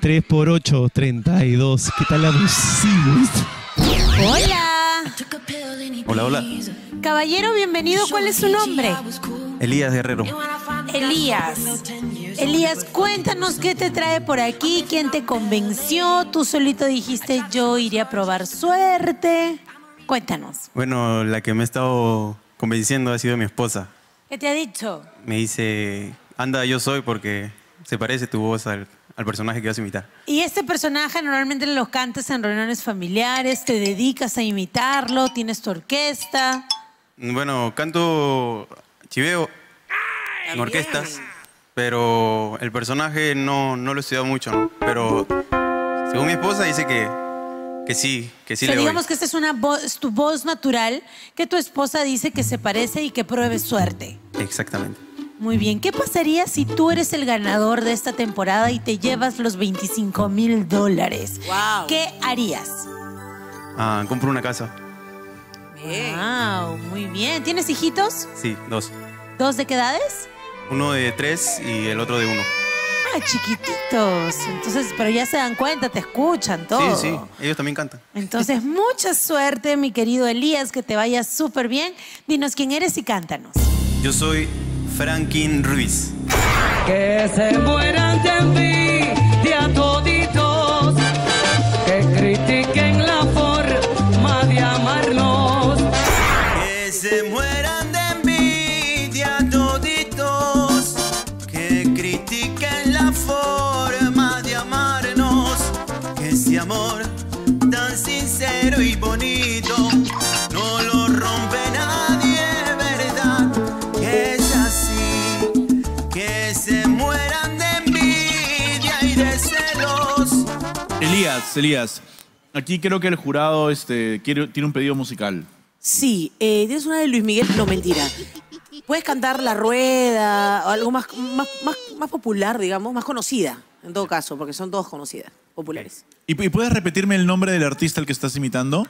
tres por ocho, treinta y dos. ¿Qué tal la música? Hola. Hola, hola. Caballero, bienvenido. ¿Cuál es su nombre? Elías Guerrero. Elías. Elías, cuéntanos qué te trae por aquí, quién te convenció, tú solito dijiste yo iré a probar suerte. Cuéntanos. Bueno, la que me ha estado convenciendo ha sido mi esposa. ¿Qué te ha dicho? Me dice, anda, yo soy porque se parece tu voz al, al personaje que vas a imitar. Y este personaje normalmente los cantas en reuniones familiares, te dedicas a imitarlo, tienes tu orquesta. Bueno, canto chiveo en orquestas. Pero el personaje no, no lo he estudiado mucho, ¿no? Pero según mi esposa dice que, que sí, que sí o sea, le digamos doy. Que esta es una voz, tu voz natural, que tu esposa dice que se parece y que pruebe suerte. Exactamente. Muy bien, ¿qué pasaría si tú eres el ganador de esta temporada y te llevas los veinticinco mil dólares? Wow. ¿Qué harías? Ah, compro una casa. Bien. Wow, muy bien. ¿Tienes hijitos? Sí, dos. ¿Dos de qué edades? Uno de tres y el otro de uno. Ah, chiquititos. Entonces, pero ya se dan cuenta, te escuchan, todo. Sí, sí, ellos también cantan. Entonces, mucha suerte, mi querido Elías, que te vaya súper bien. Dinos quién eres y cántanos. Yo soy Franklin Ruiz. Que se mueran de mí, de a toditos, que critiquen la forma de amarnos. Que se mueran de amor tan sincero y bonito, no lo rompe nadie, verdad, que es así, que se mueran de envidia y de celos. Elías, Elías, aquí creo que el jurado este, quiere, tiene un pedido musical. Sí, eh, tienes una de Luis Miguel, no mentira. Puedes cantar La Rueda, o algo más, más, más, más popular, digamos, más conocida, en todo caso, porque son todos conocidas, populares. ¿Y, y puedes repetirme el nombre del artista al que estás imitando?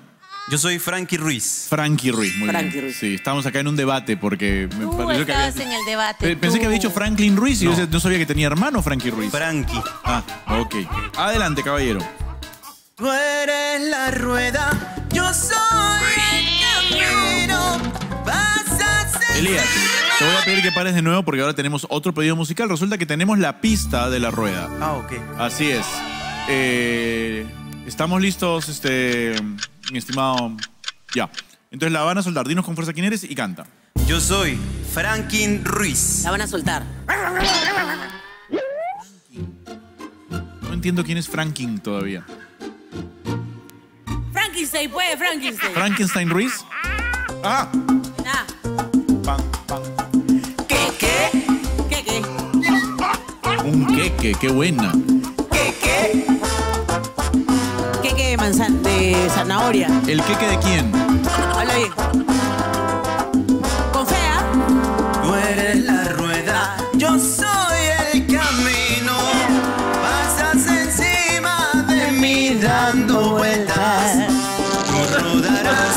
Yo soy Franklin Ruiz. Franklin Ruiz, muy Frankie bien. Ruiz. Sí, estábamos acá en un debate porque... Tú me pareció estabas que había... en el debate. Pensé tú. que había dicho Franklin Ruiz y no. yo no sabía que tenía hermano Frankie Ruiz. Frankie. Ah, ok. Adelante, caballero. Tú eres la rueda, yo soy el camino, vas a ser... Elías, te voy a pedir que pares de nuevo porque ahora tenemos otro pedido musical. Resulta que tenemos la pista de La Rueda. Ah, ok. Así es. Eh, estamos listos, este... mi estimado, ya. Yeah. Entonces la van a soltar. Dinos con fuerza quién eres y canta. Yo soy Franklin Ruiz. La van a soltar. No entiendo quién es Franklin todavía. Frankenstein, pues, Frankenstein. ¿Frankenstein Ruiz? ¡Ah! ¡Ah! Pan, pan. ¿Qué, qué? ¿Qué, qué? Un queque, qué buena. ¿Qué, qué? De, manzana, de zanahoria. ¿El queque de quién? Habla bien. Con fea. Tú eres la rueda, yo soy el camino. Pasas encima de mí dando vueltas. No dudarás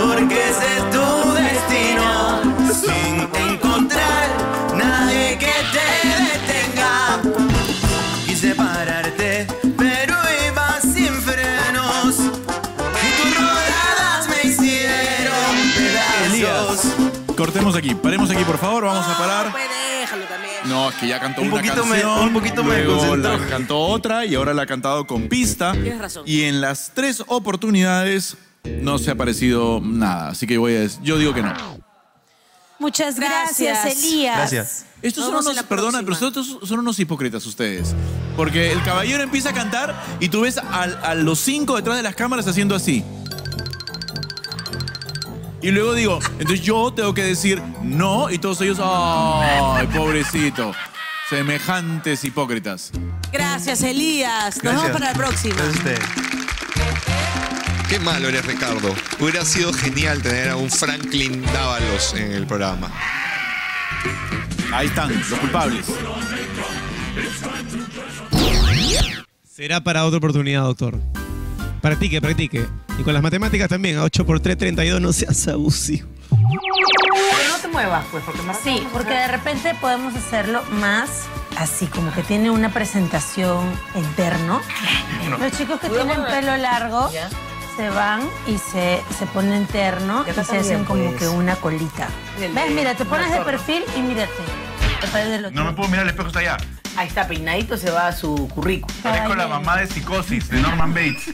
porque ese es tu destino. Sin encontrar nadie que te detenga. Quise pararte, pero cortemos aquí, paremos aquí por favor, vamos a parar. Pues déjalo también. No, es que ya cantó un una canción, me, un poquito luego me la cantó otra y ahora la ha cantado con pista. Tienes razón. Y en las tres oportunidades no se ha parecido nada, así que voy a decir, yo digo que no. Muchas gracias, gracias Elías. Gracias. Estos son unos, perdona, pero estos son unos hipócritas ustedes. Porque el caballero empieza a cantar y tú ves a, a los cinco detrás de las cámaras haciendo así. Y luego digo, entonces yo tengo que decir no, y todos ellos, ¡ay, pobrecito! Semejantes hipócritas. Gracias, Elías. Nos Gracias. vemos para la próxima. Este. Qué malo eres, Ricardo. Hubiera sido genial tener a un Franklin Dávalos en el programa. Ahí están, los culpables. Será para otra oportunidad, doctor. Practique, practique. Y con las matemáticas también, a ocho por tres, treinta y dos, no seas abusivo. Pero no te muevas, pues, porque más Sí, porque de repente podemos hacerlo más así, como que tiene una presentación interno. No. Los chicos que tienen pelo largo ¿Ya? se van y se, se ponen terno y se hacen como puedes. que una colita. El, ¿Ves? Mira, te pones de perfil y mírate. Te no me puedo mirar, el espejo está allá. Ahí está, peinadito se va a su currículum. Parezco la mamá de Psicosis, de Norman Bates.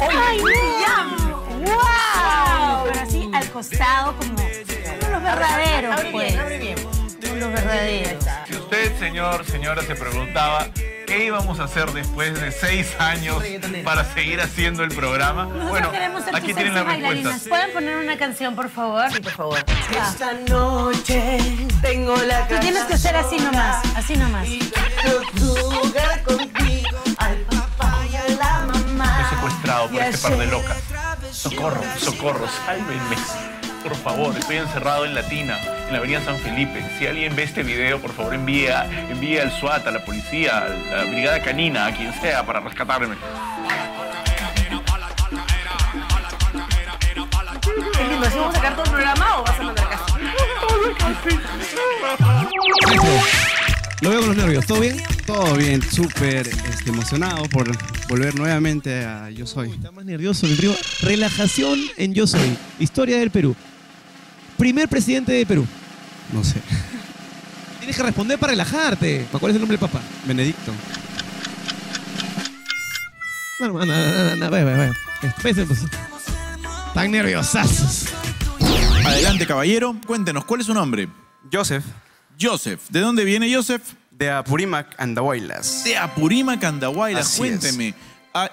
¡Oye, ay, William! ¡Wow! Pero así al costado, como, como los verdaderos, abre, pues. Abre bien, abre bien. Como los verdaderos. Si usted, señor, señora, se preguntaba qué íbamos a hacer después de seis años para seguir haciendo el programa, nosotros bueno, aquí tienen las respuestas. ¿Pueden poner una canción, por favor? Sí, por favor. Ah. Esta noche tengo la canción. Tú tienes que hacer así nomás, así nomás. Secuestrado por este par de locas. Socorro, socorro, sálvenme. Por favor, estoy encerrado en Latina, en la avenida San Felipe. Si alguien ve este video, por favor envíe, envíe al SWAT, a la policía, a la brigada canina, a quien sea, para rescatarme. ¿Nos vamos a sacar todo el programa o vas a mandar casa? Lo veo con los nervios, ¿todo bien? Todo bien, súper este, emocionado por volver nuevamente a Yo Soy. Uy, está más nervioso, mi primo. Relajación en Yo Soy, historia del Perú. Primer presidente de Perú. No sé. Tienes que responder para relajarte. ¿Cuál es el nombre del papá? Benedicto. No, no, no, no, no, vaya, vaya. Tan nerviosazos. Adelante, caballero. Cuéntenos, ¿cuál es su nombre? Joseph. Joseph. ¿De dónde viene Joseph? De Apurímac, Andahuaylas. De Apurímac, Andahuaylas. Así Cuénteme, es.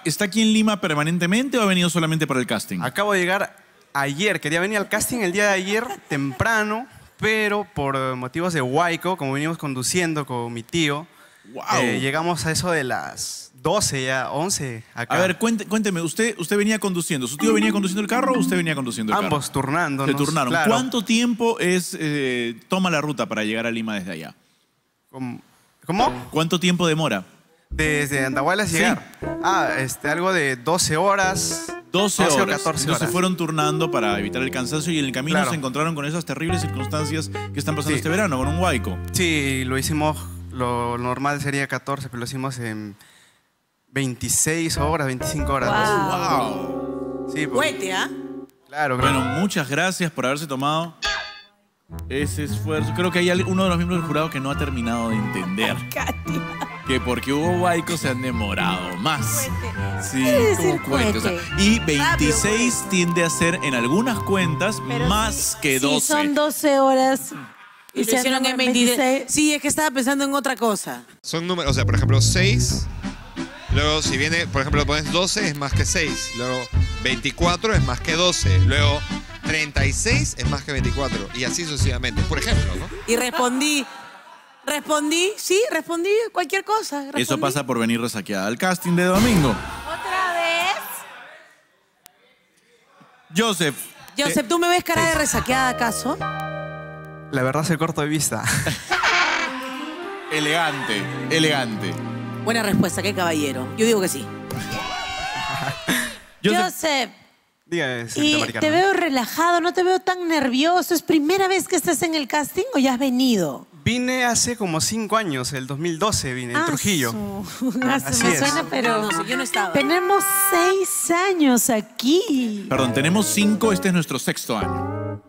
¿Está aquí en Lima permanentemente o ha venido solamente para el casting? Acabo de llegar ayer. Quería venir al casting el día de ayer, temprano, pero por motivos de huaico, como venimos conduciendo con mi tío, Wow. Eh, llegamos a eso de las doce, ya once. Acá. A ver, cuente, cuénteme, ¿usted, usted venía conduciendo? ¿Su tío venía conduciendo el carro o usted venía conduciendo el carro? Ambos turnándonos. Se turnaron. Claro. ¿Cuánto tiempo es eh, toma la ruta para llegar a Lima desde allá? ¿Cómo? ¿Cómo? ¿Cuánto tiempo demora? Desde Andahuaylas llegar. Sí. Ah, este, algo de doce horas. doce, doce horas. O catorce horas. Entonces fueron turnando para evitar el cansancio y en el camino claro. se encontraron con esas terribles circunstancias que están pasando sí. este verano, con un huaico. Sí, lo hicimos, lo normal sería catorce, pero lo hicimos en veintiséis horas, veinticinco horas. ¡Wow! wow. Sí, pues. Huete, ¿ah? ¿eh? Claro, claro. Bueno, muchas gracias por haberse tomado ese esfuerzo. Creo que hay uno de los miembros del jurado que no ha terminado de entender. Oh, Katia. Que porque hubo huaicos se han demorado más. Cuente. Sí, como cuente. O sea, y veintiséis Rápido, tiende a ser en algunas cuentas pero más si, que doce. Si son doce horas y, y se hicieron en veintiséis. Sí, es que estaba pensando en otra cosa. Son números, o sea, por ejemplo, seis. Luego, si viene, por ejemplo, pones doce, es más que seis. Luego, veinticuatro es más que doce. Luego, treinta y seis es más que veinticuatro. Y así sucesivamente, por ejemplo, ¿no? Y respondí. Respondí, sí, respondí cualquier cosa. Respondí. Eso pasa por venir resaqueada al casting de domingo. ¿Otra vez? Joseph. Joseph, ¿tú me ves cara de resaqueada acaso? La verdad soy corto de vista. Elegante, elegante. Buena respuesta, qué caballero. Yo digo que sí. Joseph. Joseph. Dígame, y te veo relajado, no te veo tan nervioso. ¿Es primera vez que estás en el casting o ya has venido? Vine hace como cinco años, el dos mil doce vine, ah, en Trujillo. Su... Así me es. Suena, pero no, no, yo no estaba. Tenemos seis años aquí. Perdón, tenemos cinco, este es nuestro sexto año.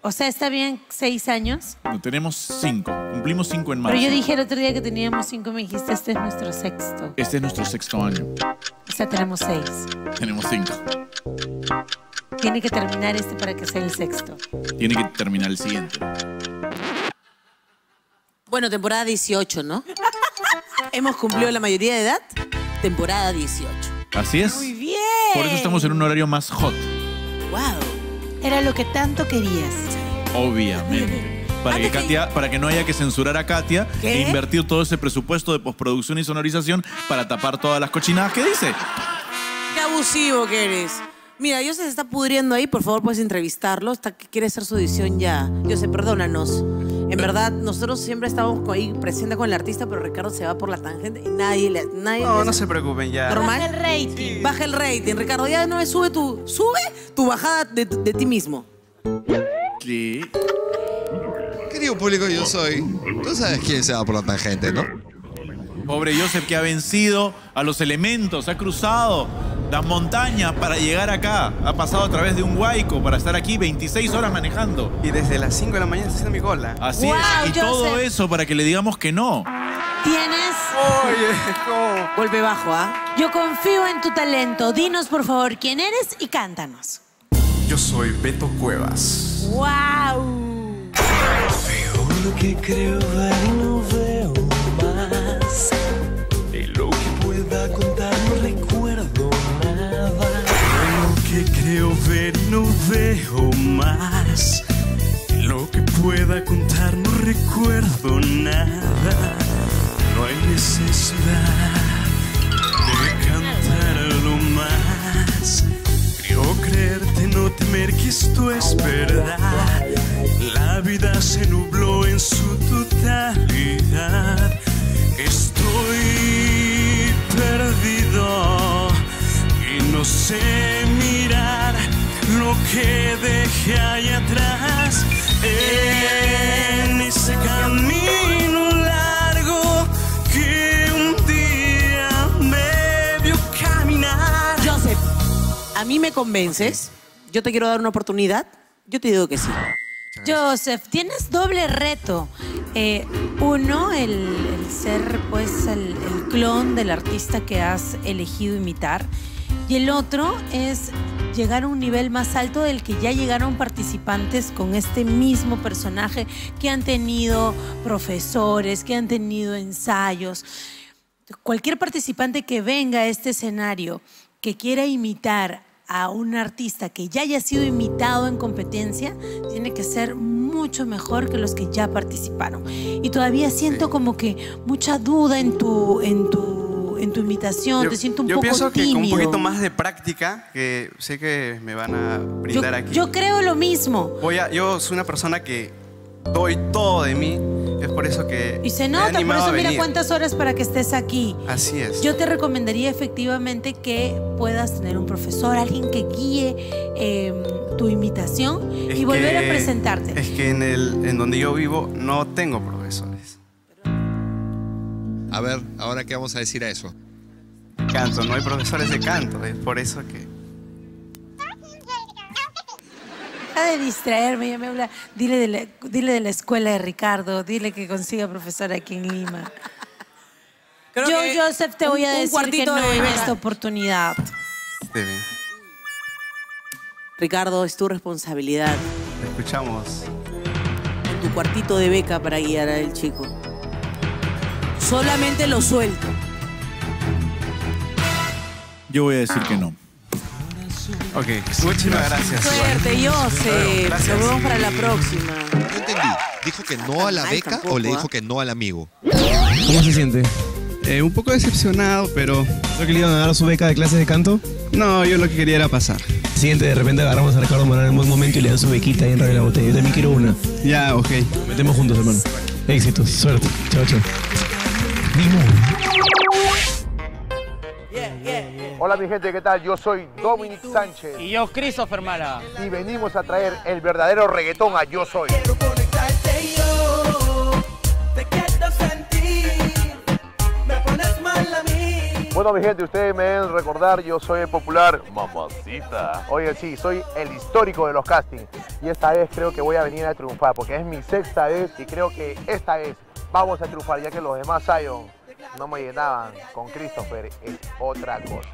O sea, ¿está bien seis años? No, tenemos cinco, cumplimos cinco en marzo. Pero yo dije el otro día que teníamos cinco, me dijiste, este es nuestro sexto. Este es nuestro sexto año. O sea, tenemos seis. Tenemos cinco. Tiene que terminar este para que sea el sexto. Tiene que terminar el siguiente. Bueno, temporada dieciocho, ¿no? Hemos cumplido la mayoría de edad. Temporada dieciocho. Así es. Muy bien. Por eso estamos en un horario más hot. Wow. Era lo que tanto querías. Obviamente. Para que Katia, para que no haya que censurar a Katia ¿Qué? e invertir todo ese presupuesto de postproducción y sonorización para tapar todas las cochinadas que dice. Qué abusivo que eres. Mira, José se está pudriendo ahí. Por favor, puedes entrevistarlo. Hasta que quiere hacer su edición ya. José, perdónanos. En verdad, nosotros siempre estábamos ahí presentes con el artista, pero Ricardo se va por la tangente y nadie le... Nadie no, le... no se preocupen ya. ¿Normal? Baja el rating. Sí. Baja el rating. Ricardo, ya no sube tu... Sube tu bajada de, de ti mismo. ¿Qué? Querido público, yo soy... Tú sabes quién se va por la tangente, ¿no? Pobre Joseph, que ha vencido a los elementos, ha cruzado las montañas para llegar acá. Ha pasado a través de un huaico para estar aquí veintiséis horas manejando. Y desde las cinco de la mañana está haciendo mi cola. Así wow, es. Y Joseph, todo eso para que le digamos que no. Tienes... Oye, no. Golpe bajo, ¿ah? ¿eh? Yo confío en tu talento. Dinos, por favor, quién eres y cántanos. Yo soy Beto Cuevas. ¡Wow! Veo lo que creo ver y no veo más. De lo que pueda contar no recuerdo. Que creo ver no veo más. Lo que pueda contar no recuerdo nada. No hay necesidad de cantarlo más. Creo creerte, no temer que esto es verdad. La vida se nubló en su totalidad. Estoy perdido y no sé mirar lo que dejé allá atrás. En ese camino largo que un día me vio caminar. Joseph, a mí me convences. Yo te quiero dar una oportunidad. Yo te digo que sí. Joseph, tienes doble reto. Eh, uno, el, el ser pues el, el clon del artista que has elegido imitar. Y el otro es llegar a un nivel más alto del que ya llegaron participantes con este mismo personaje, que han tenido profesores, que han tenido ensayos. Cualquier participante que venga a este escenario, que quiera imitar a un artista que ya haya sido imitado en competencia, tiene que ser mucho mejor que los que ya participaron. Y todavía siento como que mucha duda en tu, en tu, en tu imitación, yo, te siento un poco tímido. Yo pienso que con un poquito más de práctica, que sé que me van a brindar yo, aquí. Yo creo lo mismo. Voy a, yo soy una persona que doy todo de mí. Es por eso que y se nota, por eso mira cuántas horas para que estés aquí. Así es. Yo te recomendaría efectivamente que puedas tener un profesor, alguien que guíe eh, tu imitación es y volver que, a presentarte. Es que en, el, en donde yo vivo no tengo profesores. A ver, ahora qué vamos a decir a eso. Canto, no hay profesores de canto, es por eso que... de distraerme, ya me habla. Dile de, la, dile de la escuela de Ricardo, dile que consiga profesor aquí en Lima. Creo yo, que Joseph, te un, voy a decir que no en esta oportunidad. Sí. Ricardo, es tu responsabilidad. Te escuchamos. En tu cuartito de beca para guiar al chico. Solamente lo suelto. Yo voy a decir que no. Ok, muchísimas gracias. Suerte, José. Nos vemos para la próxima. No entendí. ¿Dijo que no a la beca Ay, tampoco, o le dijo ¿eh? que no al amigo? ¿Cómo se siente? Eh, un poco decepcionado, pero... ¿No que le iban a dar su beca de clases de canto? No, yo lo que quería era pasar. Siguiente, de repente agarramos a Ricardo Morán en buen momento y le dan su bequita ahí en Radio La Botella. Yo también quiero una. Ya, ok. Metemos juntos, hermano. Éxitos, suerte. Chao, chao. Hola mi gente, ¿qué tal? Yo soy Dominic Sánchez. Y yo, Christopher Mala. Y venimos a traer el verdadero reggaetón a Yo Soy. Quiero conectarte yo, te quiero sentir, me pones mal a mí. Bueno mi gente, ustedes me deben recordar, yo soy el popular Mamacita. Oye, sí, soy el histórico de los castings. Y esta vez creo que voy a venir a triunfar, porque es mi sexta vez y creo que esta vez vamos a triunfar, ya que los demás Zion no me llenaban. Con Christopher es otra cosa.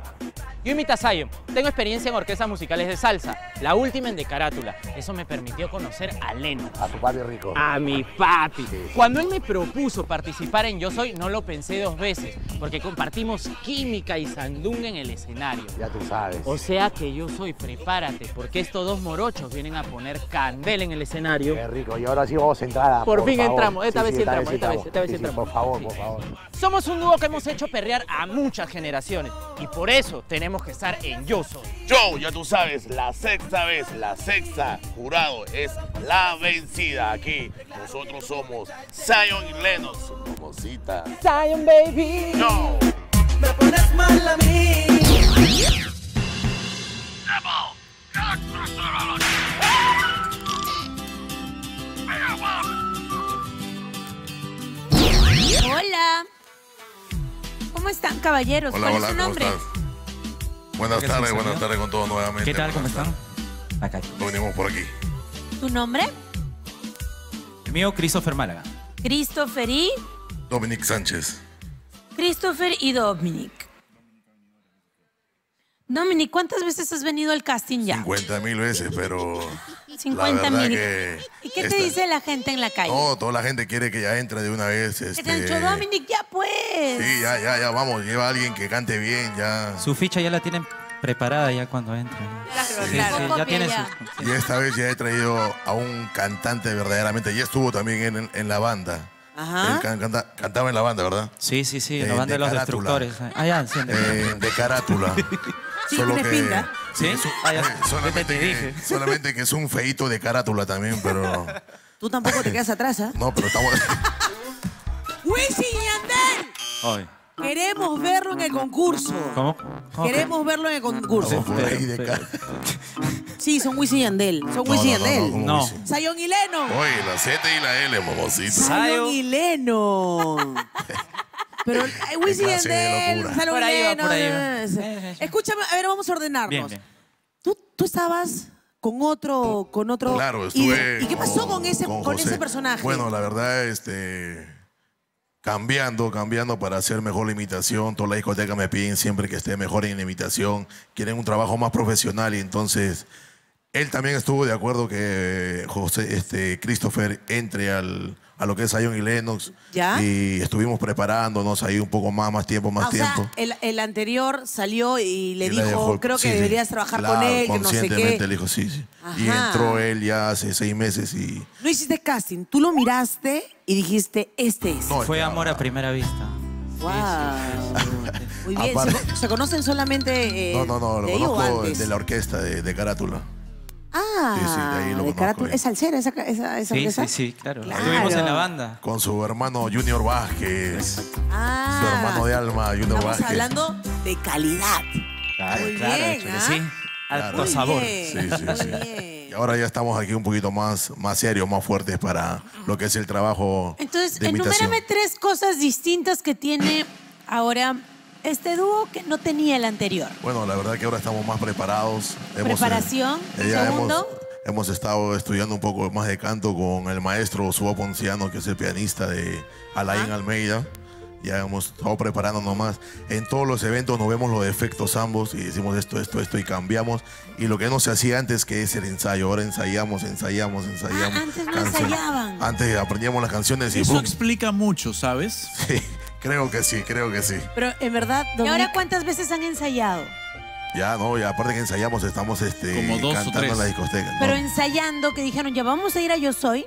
Yo imito a Zion. Tengo experiencia en orquestas musicales de salsa, la última en De Carátula. Eso me permitió conocer a Lennox. A tu papi rico. A mi papi. Sí. Cuando él me propuso participar en Yo Soy, no lo pensé dos veces, porque compartimos química y sandunga en el escenario. Ya tú sabes. O sea que Yo Soy, prepárate, porque estos dos morochos vienen a poner candela en el escenario. Qué rico. Y ahora sí vamos a entrar a... Por, por fin favor. entramos. Esta sí, vez sí entramos. Esta vez sí entramos. Sí, sí, por favor, sí. por favor. Somos un dúo que hemos hecho perrear a muchas generaciones, y por eso tenemos que estar en Yo Soy. Yo, ya tú sabes, la sexta vez, la sexta jurado es la vencida aquí. Nosotros somos Zion y Lennox, Mamacita. Zion, baby. No. Me pones mal a mí. Hola. ¿Cómo están, caballeros? Hola, ¿Cuál hola, es su nombre? Buenas tardes, buenas tardes con todos nuevamente. ¿Qué tal? ¿Cómo están? Acá. Nos venimos por aquí. ¿Tu nombre? El mío, Christopher Málaga. Christopher y... Dominic Sánchez. Christopher y Dominic. Dominic, ¿cuántas veces has venido al casting ya? cincuenta mil veces, pero... cincuenta mil. ¿Y qué esta... te dice la gente en la calle? No, toda la gente quiere que ya entre de una vez. Este... ¿Te han dicho, Dominic, ya pues? Sí, ya, ya, ya, vamos, lleva a alguien que cante bien, ya. Su ficha ya la tienen preparada ya cuando entra. Claro, sí, claro. Sí, sí, ya tiene ya. Su... Y esta vez ya he traído a un cantante verdaderamente, ya estuvo también en, en la banda. Ajá. Él can, canta, cantaba en la banda, ¿verdad? Sí, sí, sí, en eh, la banda de, de los Carátula. Destructores. Ah, ya, sí, de, eh, de Carátula. Sí, Solo que, pinta. Sí, ¿Sí? Ah, eh, solamente, que, solamente que es un feíto de Carátula también, pero... Tú tampoco te quedas atrás, ¿ah? ¿eh? No, pero estamos... ¡Wisin y Yandel! Queremos verlo en el concurso. ¿Cómo? Okay. Queremos verlo en el concurso. No, por ahí de pero, pero. Sí, son Wisin y Yandel. Son no, Wisin y Yandel. No. no, no, no. Zion y Lennox. Oye, la Z y la L, mamacita. Zion y Lennox. Pero Wisin y Yandel, Zion y Lennox. Escúchame, a ver, vamos a ordenarnos. Bien, bien. ¿Tú, tú estabas con otro, con otro. Claro, estuve. ¿Y, ¿y qué pasó con ese, con, con ese personaje? Bueno, la verdad, este. Cambiando, cambiando para hacer mejor la imitación. Toda la discoteca me piden siempre que esté mejor en la imitación. Quieren un trabajo más profesional y entonces él también estuvo de acuerdo que José, este, Christopher entre al a lo que es Zion y Lennox. ¿Ya? Y estuvimos preparándonos ahí un poco más, más tiempo, más ah, tiempo. O sea, el, el anterior salió y le y dijo, dejó, creo que sí, deberías trabajar claro, con él, conscientemente no sé qué. Le dijo, sí, sí. Ajá. Y entró él ya hace seis meses y... No hiciste casting, tú lo miraste y dijiste, este es. No, fue amor a primera vista. Wow. Sí, sí, sí. Muy bien, ¿Se, ¿se conocen solamente? Eh, no, no, no, lo conozco de la orquesta de, de Carátula. Ah, sí, sí, de ahí lo de Carátula. ¿Es salsera esa, esa, esa sí, orquesta? Sí, sí, claro. claro. Lo vimos en la banda. Con su hermano Junior Vázquez. Ah. Su hermano de alma, Junior estamos Vázquez. Hablando de calidad. Claro, muy claro, bien, ¿eh? Sí. Alto claro. sabor. Sí, sí, sí. Bien. Y ahora ya estamos aquí un poquito más, más serios, más fuertes para lo que es el trabajo. Entonces, de imitación. Enumérame tres cosas distintas que tiene ahora este dúo que no tenía el anterior. Bueno, la verdad que ahora estamos más preparados. Hemos, Preparación, eh, segundo. Hemos, hemos estado estudiando un poco más de canto con el maestro Suba Ponciano, que es el pianista de Alain ah. Almeida. Ya hemos estado preparándonos más. En todos los eventos nos vemos los efectos ambos y decimos esto, esto, esto y cambiamos. Y lo que no se hacía antes, que es el ensayo. Ahora ensayamos, ensayamos, ensayamos. Ah, antes no canción. Ensayaban. Antes aprendíamos las canciones y eso ¡pum! Explica mucho, ¿sabes? Sí. Creo que sí, creo que sí. Pero en verdad, Dominic... ¿Y ahora cuántas veces han ensayado? Ya, no, ya aparte que ensayamos, estamos este, como dos cantando o tres en la discoteca. ¿No? Pero ensayando, que dijeron, ya vamos a ir a Yo Soy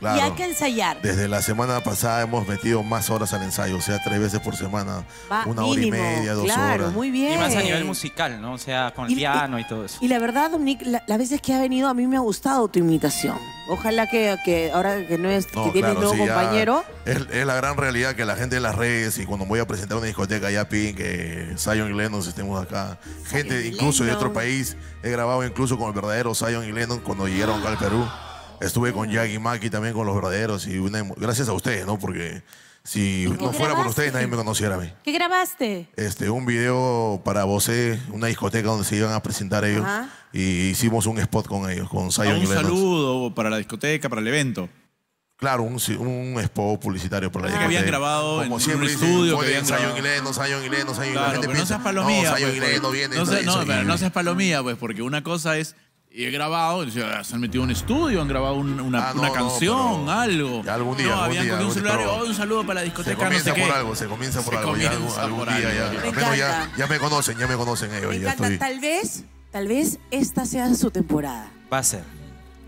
claro, y hay que ensayar. Desde la semana pasada hemos metido más horas al ensayo, o sea, tres veces por semana, Va, una mínimo, hora y media, dos claro, horas. Claro, muy bien. Y más a nivel musical, ¿no? O sea, con el y, piano y, y todo eso. Y la verdad, Dominic, las la veces que ha venido, a mí me ha gustado tu imitación. Ojalá que, que ahora que no es no, que tiene claro, nuevo sí, compañero. Es, es la gran realidad que la gente en las redes y cuando voy a presentar una discoteca ya piden que Zion y Lennox estemos acá. Gente Zion incluso de otro país. He grabado incluso con el verdadero Zion y Lennox cuando llegaron acá al Perú. Estuve con Yagi Maki también con los verdaderos y una, gracias a ustedes, ¿no? Porque si no fuera grabaste? por ustedes nadie me conociera a mí. ¿Qué grabaste? Este, un video para Bosé, una discoteca donde se iban a presentar ellos. Ajá. Y hicimos un spot con ellos, con Zion ah, y Lennox. Un saludo para la discoteca, para el evento. Claro, un, un spot publicitario para la discoteca. Ah, que habían grabado como en siempre, un estudio. Oye, Zion y Lennox, Zion y Lennox, Zion y Lennox. Claro, pero no seas palomía. No, Zion y Lennox viene. No, pero no, no, no seas palomía, pues, porque una cosa es... Y he grabado, se han metido en un estudio, han grabado un, una, ah, no, una canción, no, algo. Algún día, no, algún habían día, algún un celular, oh, un saludo para la discoteca, se comienza no sé por qué. algo, se comienza por se algo, comienza ya, algún, por algún día, algo. Ya. Me encanta. Ya, ya me conocen, ya me conocen ellos. Me ya encanta, estoy... tal vez, tal vez esta sea su temporada. Va a ser.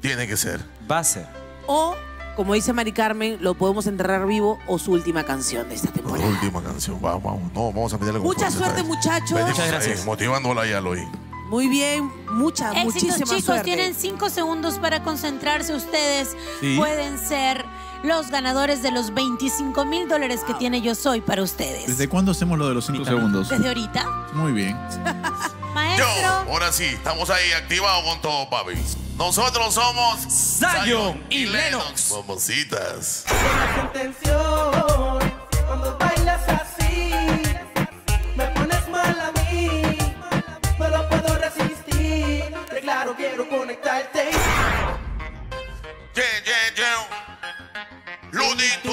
Tiene que ser. Va a ser. O, como dice Maricarmen, lo podemos enterrar vivo o su última canción de esta temporada. La última canción, vamos, vamos, no, vamos a pedirle mucha suerte, muchachos. Venimos, Muchas gracias. Eh, motivándola ya, Loí. Muy bien, mucha, Éxitos, muchísima chicos, suerte. Tienen cinco segundos para concentrarse. Ustedes ¿Sí? pueden ser los ganadores de los veinticinco mil dólares que wow. tiene Yo Soy para ustedes. ¿Desde cuándo hacemos lo de los cinco segundos? Desde ahorita. Muy bien. Maestro. Yo, ahora sí, estamos ahí activados con todo, papi. Nosotros somos Zion y, y Lennox. Bombositas. Pones intención cuando bailas así. Me pones mal a mí. No lo puedo resistir, pero claro quiero conectarte. Yeah, yeah, yeah. Ludito,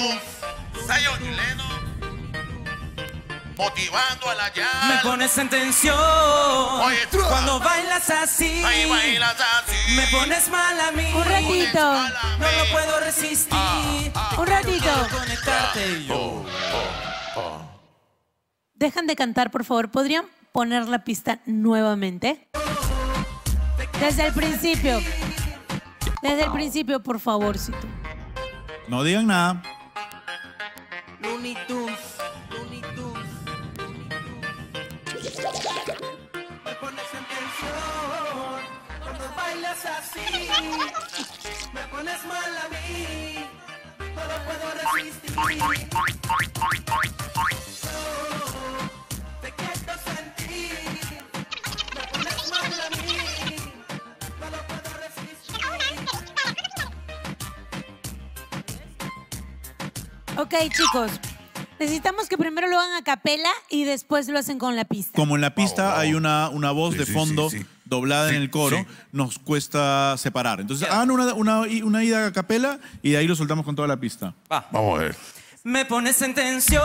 Zion y Lennox, motivando a la llave. Me pones en tensión. Oye, cuando bailas así, ahí bailas así. Me pones mal a mí. Un ratito. No lo puedo resistir. Ah, ah, Un ratito. Quiero conectarte. Oh, oh, oh. Dejan de cantar, por favor. ¿Podrían poner la pista nuevamente? Desde el principio. Desde el principio, por favorcito. No digan nada. Looney Tunes, Looney Tunes. Me pones en tensión cuando bailas así. Me pones mal a mí. No lo puedo resistir. Te quiero sentir, me pones mal a mí, no lo puedo resistir. Ok, chicos, necesitamos que primero lo hagan a capela y después lo hacen con la pista. Como en la pista oh, oh. hay una, una voz sí, de fondo sí, sí, sí. doblada sí, en el coro, sí. nos cuesta separar. Entonces, yeah. hagan una, una, una ida a capela y de ahí lo soltamos con toda la pista. Va. Vamos a ver. Me pones en tensión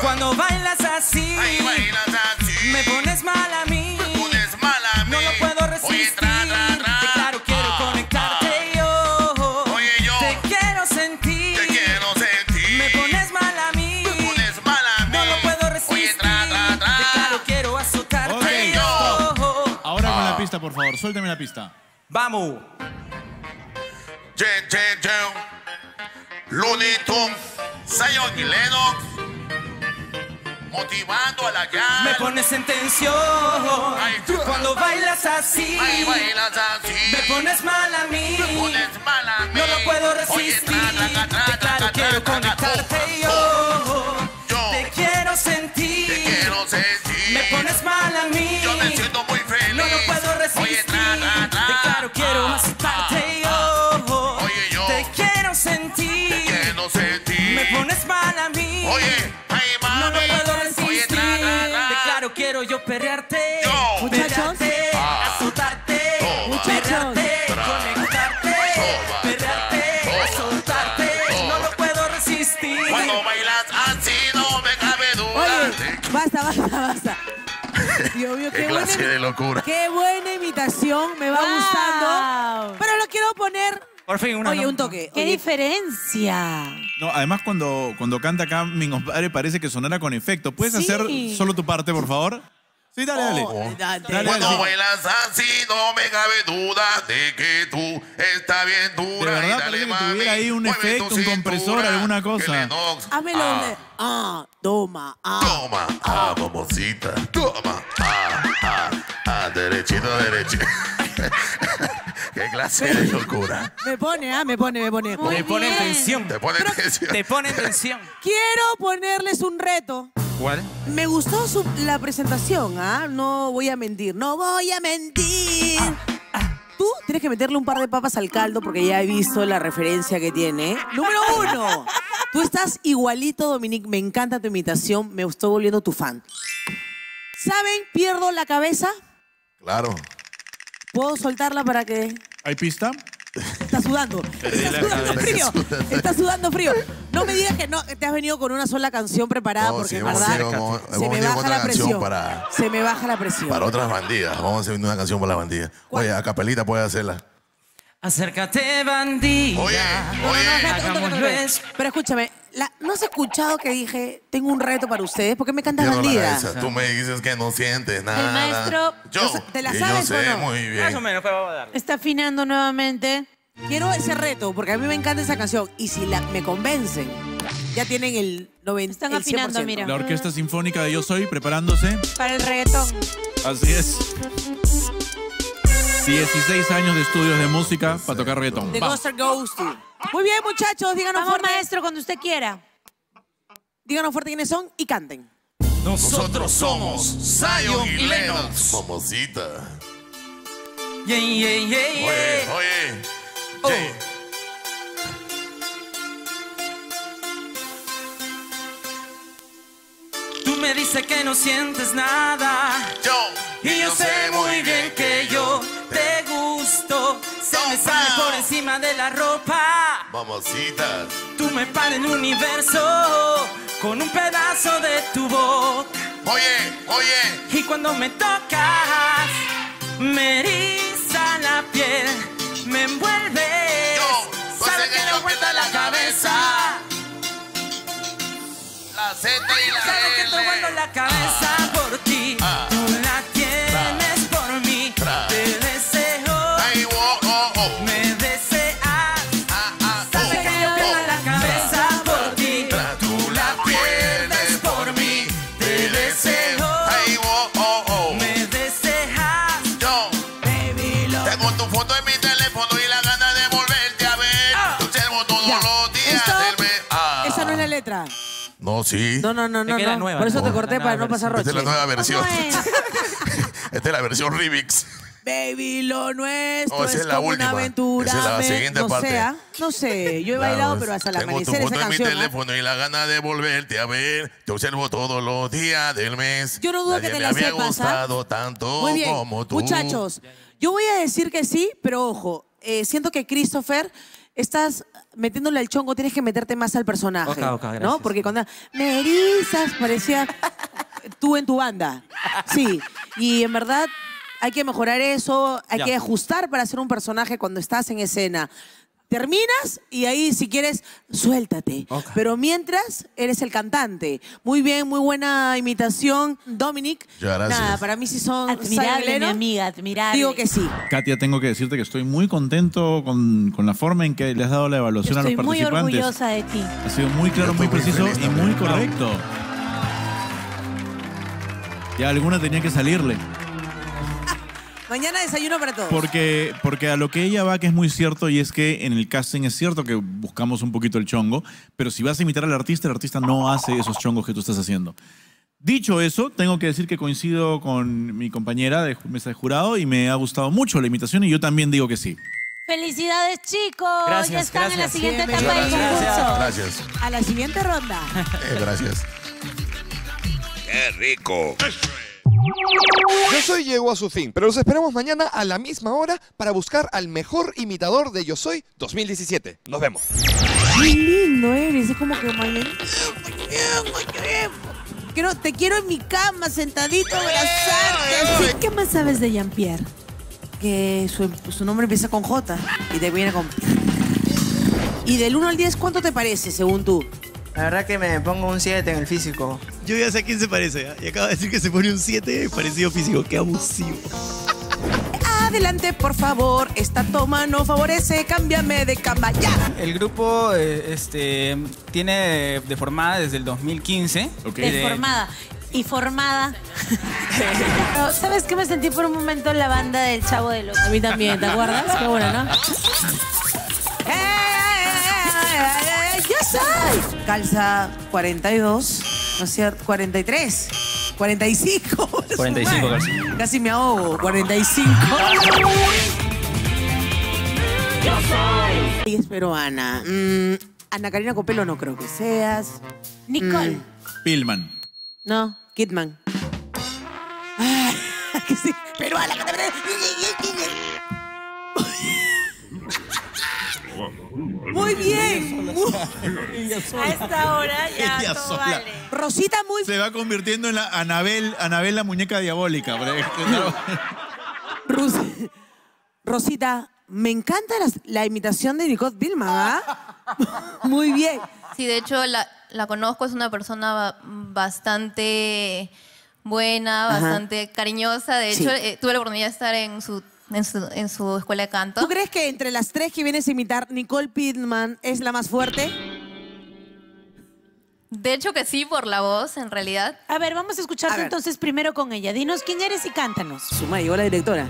cuando bailas así. Ay, bailas así. Me pones mal a mí. Me pones mal a mí. No lo puedo resistir. Oye, tra, tra, tra. Te claro quiero ah, conectarte ah. yo. Oye, yo. Te quiero sentir. favor, suélteme la pista. ¡Vamos! Ye, ye, ye. Looney Tunes, Zion y Lennox, motivando a la llave. Me pones en tensión cuando bailas así. Ay, bailas así. Me pones mal a mí. Me pones mal a mí. No lo puedo resistir. Claro, quiero conectarte yo. Yo te quiero sentir. Te quiero sentir. Me pones mal a mí. Yo me siento muy feliz. No lo puedo resistir. Claro, quiero aceptarte yo. Oye, yo te quiero sentir. Te quiero sentir. Me pones mal a mí. Oye. Quiero yo perrearte, yo. Muchachos, perrearte, ah, azotarte, toma, perrearte, tra, conectarte, toma, perrearte, toma, azotarte, toma, no lo puedo resistir. Cuando bailas así no me cabe duda. Oye, basta, basta, basta. Dios mío, qué, qué clase buena, de locura. Qué buena imitación, me va wow. gustando. Pero lo quiero poner. Por fin, una. Oye, no, un toque. Qué oye. diferencia. No, además cuando, cuando canta acá mi compadre parece que sonara con efecto. ¿Puedes sí. hacer solo tu parte, por favor? Sí, dale, dale. Oh, dale, dale. Cuando dale. bailas así no me cabe duda de que tú estás bien dura. De verdad, y dale, mami, que tuviera ahí un efecto, un cintura, compresor, alguna cosa. Hámelo. Ah, ah, toma, ah. Toma, ah, bombocita. Toma, ah, ah, ah, derechito, derechito. Qué clase de locura. Me pone, ah, me pone, me pone. Muy me pone en tensión. Te pone en tensión. Te pone en tensión. Quiero ponerles un reto. ¿Cuál? Me gustó su, la presentación, ¿ah? No voy a mentir. No voy a mentir. Ah, ah. Tú tienes que meterle un par de papas al caldo porque ya he visto la referencia que tiene. Número uno. Tú estás igualito, Dominique. Me encanta tu imitación. Me estoy volviendo tu fan. ¿Saben? Pierdo la cabeza. Claro. ¿Puedo soltarla para que...? ¿Hay pista? Está sudando. Está sudando frío. Está sudando frío. No me digas que no te has venido con una sola canción preparada, no, porque sí, en verdad como, se me baja la presión. Para, se me baja la presión. Para otras bandidas. Vamos a hacer una canción para las bandidas. ¿Cuál? Oye, a capelita puedes hacerla. Acércate, bandida. Oye, oye. Pero escúchame, la, ¿no has escuchado que dije, tengo un reto para ustedes? ¿Por qué me cantas bandida? Tú me dices que no sientes nada. El maestro, yo, ¿te la sabes yo sé, o no? Muy bien. Más o menos, pero vamos a darle. Está afinando nuevamente. Quiero ese reto, porque a mí me encanta esa canción. Y si la, me convencen, ya tienen el noventa por ciento. Están afinando, mira. La Orquesta Sinfónica de Yo Soy preparándose. Para el reggaetón. Así es. dieciséis años de estudios de música para tocar reggaetón. The Ghost Goes To. Muy bien, muchachos, díganos Vamos, fuerte. maestro, cuando usted quiera. Díganos fuerte quiénes son y canten. Nosotros somos Zion y Lennox. Famosita. Yeah, yeah, yeah, yeah. Oye, oye. Oh. Yeah. Tú me dices que no sientes nada. Yo. Y yo, yo sé muy bien que yo... te gusto, se me sale por encima de la ropa. Mamacita. Tú me pares el universo con un pedazo de tu boca. Oye, oye. Y cuando me tocas, me eriza la piel, me envuelves. Yo, sabes que no vuelta la cabeza. La Z y la L. Sabes que te vuelvo la cabeza ah. por ti. Ah. Tú la tienes ah. por mí. Tra. No, sí. No, no, no, no. no. Nueva, Por eso no. te corté para no pasar roche. Esta es la nueva versión. Esta es la versión remix. Baby, lo nuestro no, es, es la como última. una aventura. Esa es la siguiente no parte. Sea, no sé, yo he claro, bailado, pero hasta la amanecer esa canción. Tengo tu foto en mi teléfono ¿no? y la gana de volverte a ver. Te observo todos los días del mes. Yo no dudo Nadie que te la sepas. me había gustado ¿ah? tanto Muy bien. como tú. Muchachos, yo voy a decir que sí, pero ojo, eh, siento que Christopher... estás metiéndole al chongo, tienes que meterte más al personaje. Okay, okay, ¿no? Porque cuando me erizas, parecía tú en tu banda. Sí. Y en verdad hay que mejorar eso, hay yeah. que ajustar para hacer un personaje cuando estás en escena. terminas y ahí, si quieres, suéltate. Okay. Pero mientras, eres el cantante. Muy bien, muy buena imitación, Dominic. Gracias. Nada, para mí sí son... Admirable, mi amiga, admirable. Digo que sí. Katia, tengo que decirte que estoy muy contento con, con la forma en que le has dado la evaluación a los participantes. Estoy muy orgullosa de ti. Ha sido muy claro, muy preciso y muy correcto. Ya alguna tenía que salirle. Mañana desayuno para todos. Porque, porque a lo que ella va, que es muy cierto, y es que en el casting es cierto que buscamos un poquito el chongo, pero si vas a imitar al artista, el artista no hace esos chongos que tú estás haciendo. Dicho eso, tengo que decir que coincido con mi compañera de mesa de jurado y me ha gustado mucho la imitación y yo también digo que sí. ¡Felicidades, chicos! Gracias, ya están gracias. en la siguiente Bien, etapa del concurso. Gracias. A la siguiente ronda. Eh, gracias. ¡Qué rico! Yo Soy llegó a su fin, pero los esperamos mañana a la misma hora para buscar al mejor imitador de Yo Soy dos mil diecisiete. Nos vemos. Qué lindo eres, es como que mañana. Quiero, te quiero en mi cama, sentadito, abrazarte. ¿Sí? ¿Qué más sabes de Jean-Pierre? Que su, su nombre empieza con J y te viene con... Y del uno al diez, ¿cuánto te parece, según tú? La verdad que me pongo un siete en el físico. Yo ya sé a quién se parece, ¿eh? Y acaba de decir que se pone un siete parecido físico. ¡Qué abusivo! Adelante, por favor. Esta toma no favorece. Cámbiame de cama, ya. El grupo eh, este, tiene deformada desde el dos mil quince. Okay. Deformada. Y formada. Pero, ¿sabes qué? Me sentí por un momento en la banda del Chavo de los... A mí también, ¿te acuerdas? Qué bueno, ¿no? ¡Yo soy! Calza cuarenta y dos, ¿no es cierto? cuarenta y tres, cuarenta y cinco. cuarenta y cinco casi. Casi me ahogo, cuarenta y cinco. Yo soy. Y es peruana. Mm, Ana Karina Copelo no creo que seas. Nicole. Pillman. Mm. No, Kidman. Ah, que sí. Peruana, que te Muy bien. A esta hora ya ella todo sola. Vale. Rosita muy... Se va convirtiendo en la Anabel, Anabel la muñeca diabólica. Ros... Rosita, me encanta la, la imitación de Nicole Billman, ¿ah? Muy bien. Sí, de hecho la, la conozco, es una persona bastante buena, bastante Ajá. cariñosa. De hecho, sí. eh, tuve la oportunidad de estar en su... En su, en su escuela de canto. ¿Tú crees que entre las tres que vienes a imitar, Nicole Pidman es la más fuerte? De hecho que sí, por la voz, en realidad. A ver, vamos a escucharte a entonces primero con ella. Dinos quién eres y cántanos. Suma, llegó la directora.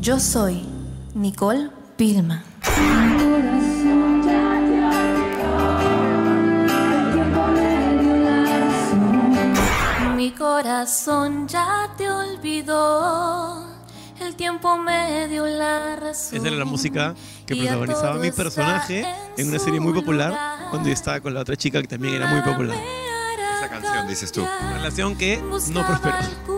Yo soy Nicole Pidman. Mi corazón ya te olvidó, el tiempo me dio la razón. Esa era la música que protagonizaba mi personaje en una serie muy popular cuando yo estaba con la otra chica que también era muy popular. Esa canción, dices tú. Una relación que no prosperó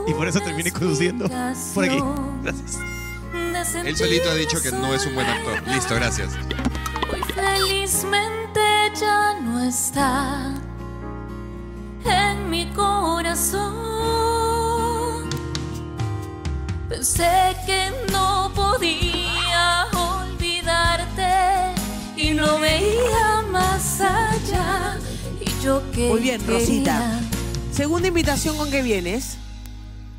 y por eso terminé conduciendo por aquí. Gracias. Él solito ha dicho que no es un buen actor. Listo, gracias. Hoy felizmente ya no está en mi corazón. Pensé que no podía olvidarte y no veía más allá. Y yo que Muy bien, Rosita. Segunda invitación, ¿con qué vienes?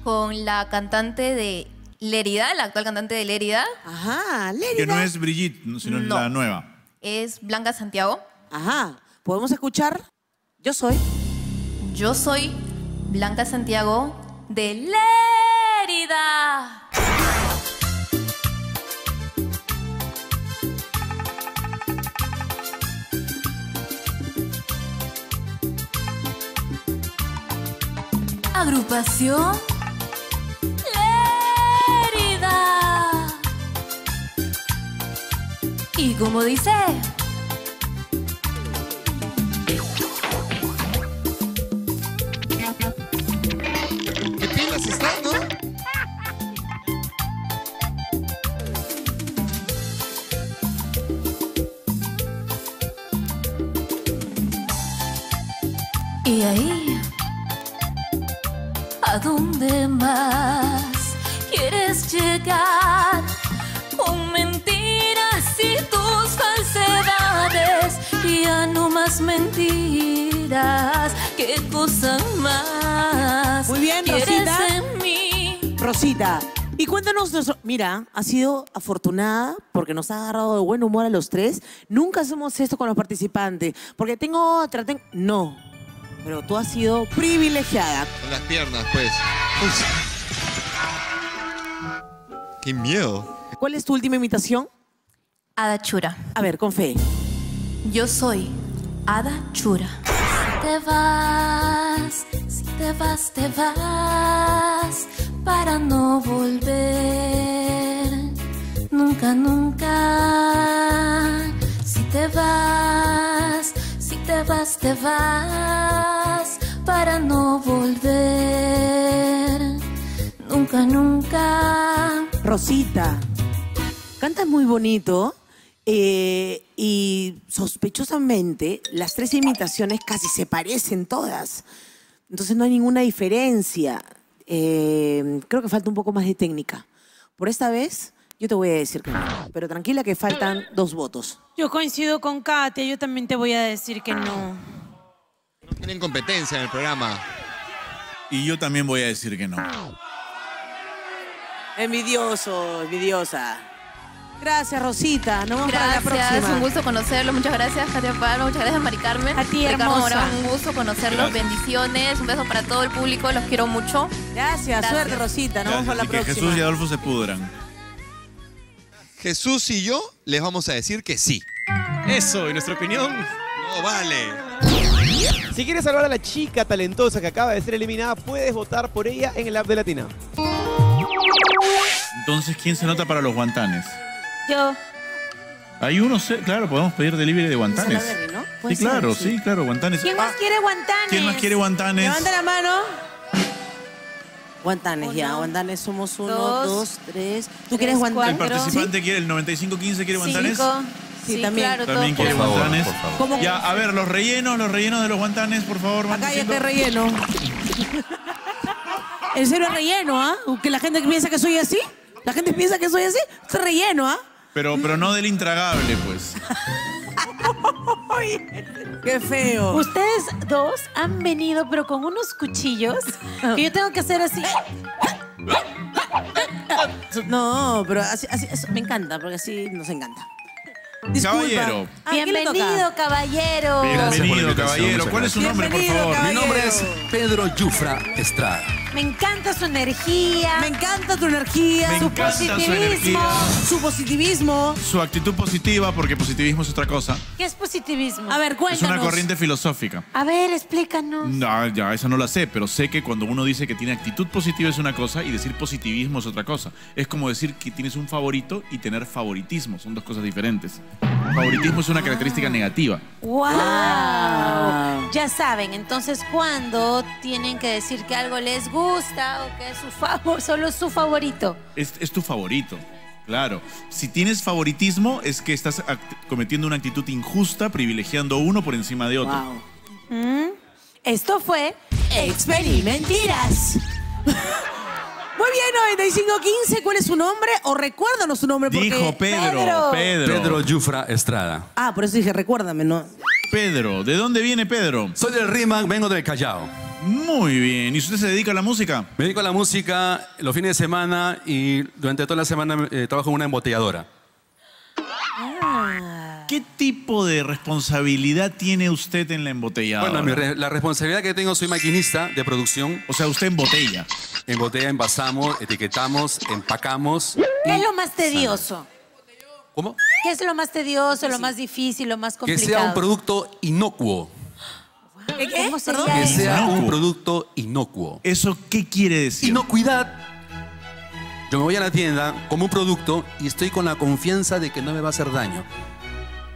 Con la cantante de Lérida, la actual cantante de Lérida. Ajá, Lérida. Que no es Brigitte, sino no, la nueva. Es Blanca Santiago. Ajá. ¿Podemos escuchar? Yo soy... Yo soy Blanca Santiago de Lérida. Agrupación Lérida. Y como dice... ¿Y ahí? ¿A dónde más quieres llegar con mentiras y tus falsedades. Ya no más mentiras, qué cosa más. Muy bien, Rosita. En mí. Rosita, y cuéntanos, mira, ha sido afortunada porque nos ha agarrado de buen humor a los tres. Nunca hacemos esto con los participantes, porque tengo otra, tengo... No, pero tú has sido privilegiada. Con las piernas, pues. Uf. ¡Qué miedo! ¿Cuál es tu última imitación? Ada Chura. A ver, con fe. Yo soy Ada Chura. Si te vas, si te vas, te vas, para no volver, nunca, nunca. Si te vas, si te vas, te vas, para no volver, nunca, nunca. Rosita, cantas muy bonito. Eh, y sospechosamente las tres imitaciones casi se parecen todas, entonces no hay ninguna diferencia. Eh, creo que falta un poco más de técnica. Por esta vez yo te voy a decir que no, pero tranquila que faltan dos votos. Yo coincido con Katia, yo también te voy a decir que no. No tienen competencia en el programa. Y yo también voy a decir que no. Envidioso, envidiosa. Gracias, Rosita. Nos vemos gracias, para la próxima. Un gusto conocerlo. Muchas gracias, Katia Palma. Muchas gracias, Maricarmen. A ti, hermosa. Ricardo Morán, un gusto conocerlos. Gracias. Bendiciones. Un beso para todo el público. Los quiero mucho. Gracias. Gracias. Suerte, Rosita. Nos gracias. Vemos para la y próxima. Que Jesús y Adolfo se pudran. Jesús y yo les vamos a decir que sí. Eso. Y nuestra opinión no vale. Si quieres salvar a la chica talentosa que acaba de ser eliminada, puedes votar por ella en el app de Latina. Entonces, ¿quién se nota para los guantanes? Yo. Hay uno, claro, podemos pedir delivery de guantanes. Ver, ¿no? Sí, ser, claro, sí. sí, claro, guantanes. ¿Quién ah. más quiere guantanes? ¿Quién más quiere guantanes? Levanta la mano. Guantanes, uno, ya, guantanes somos uno, dos, dos tres. ¿Tú tres, quieres guantanes? ¿El participante ¿sí? quiere el noventa y cinco quince quiere guantanes? Cinco. Sí, sí, también, claro, también quiere favor, guantanes. Ya, a ver, los rellenos, los rellenos de los guantanes, por favor. Acá ya te relleno. El cero es relleno, ¿ah? ¿eh? Que la gente piensa que soy así. La gente piensa que soy así. Es relleno, ¿ah? ¿eh? Pero, pero no del intragable, pues. ¡Qué feo! Ustedes dos han venido, pero con unos cuchillos que yo tengo que hacer así. No, pero así, así eso, me encanta, porque así nos encanta. Disculpa. Caballero. Bienvenido, caballero. Bienvenido, caballero. ¿Cuál es su nombre, por favor? Caballero. Mi nombre es Pedro Yufra Estrada. Me encanta su energía. Me encanta tu energía. Me su positivismo. Su, energía. su positivismo. Su actitud positiva, porque positivismo es otra cosa. ¿Qué es positivismo? A ver, cuéntanos. Es una corriente filosófica. A ver, explícanos. No, ya, esa no la sé, pero sé que cuando uno dice que tiene actitud positiva es una cosa y decir positivismo es otra cosa. Es como decir que tienes un favorito y tener favoritismo. Son dos cosas diferentes. Favoritismo es una ah. característica negativa. ¡Wow! Ya saben, entonces cuando tienen que decir que algo les gusta o que es su favor, solo es su favorito. Es, es tu favorito, claro. Si tienes favoritismo es que estás cometiendo una actitud injusta, privilegiando uno por encima de otro. Wow. ¿Mm? Esto fue Experimentiras. Muy bien, noventa y cinco quince, ¿cuál es su nombre? O recuérdanos su nombre. Porque... Dijo Pedro, Pedro, Pedro. Pedro Yufra Estrada. Ah, por eso dije, recuérdame, ¿no? Pedro, ¿de dónde viene Pedro? Soy del Rímac, vengo del Callao. Muy bien, ¿y usted se dedica a la música? Me dedico a la música los fines de semana y durante toda la semana eh, trabajo en una embotelladora. Ah. ¿Qué tipo de responsabilidad tiene usted en la embotelladora? Bueno, mi re la responsabilidad que tengo, soy maquinista de producción. O sea, usted embotella. En botella envasamos, etiquetamos, empacamos. ¿Qué es lo más tedioso? ¿Cómo? ¿Qué es lo más tedioso, lo más difícil, lo más complicado? Que sea un producto inocuo. ¿Qué? ¿Cómo sería que sea eso? Un producto inocuo. ¿Eso qué quiere decir? Inocuidad. Yo me voy a la tienda, como un producto y estoy con la confianza de que no me va a hacer daño.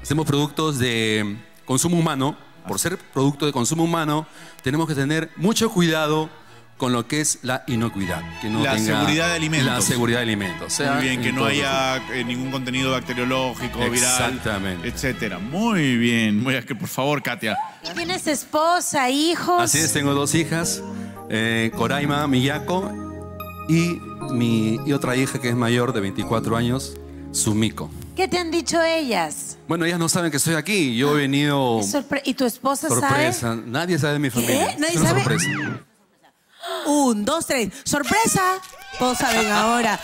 Hacemos productos de consumo humano. Por ser producto de consumo humano, tenemos que tener mucho cuidado con lo que es la inocuidad. Que no la tenga seguridad de alimentos. La seguridad de alimentos. O sea, muy bien, que no haya eh, ningún contenido bacteriológico, viral, etcétera. Muy bien. Muy, por favor, Katia. ¿Tienes esposa, hijos? Así es, tengo dos hijas. Eh, Coraima Miyako y mi y otra hija que es mayor de veinticuatro años, Sumiko. ¿Qué te han dicho ellas? Bueno, ellas no saben que estoy aquí. Yo he venido... ¿Y tu esposa sorpresa. sabe? Sorpresa. Nadie sabe de mi familia. ¿Qué? ¿Nadie es una sabe? Sorpresa. Un, dos, tres. ¡Sorpresa! Todos saben ahora.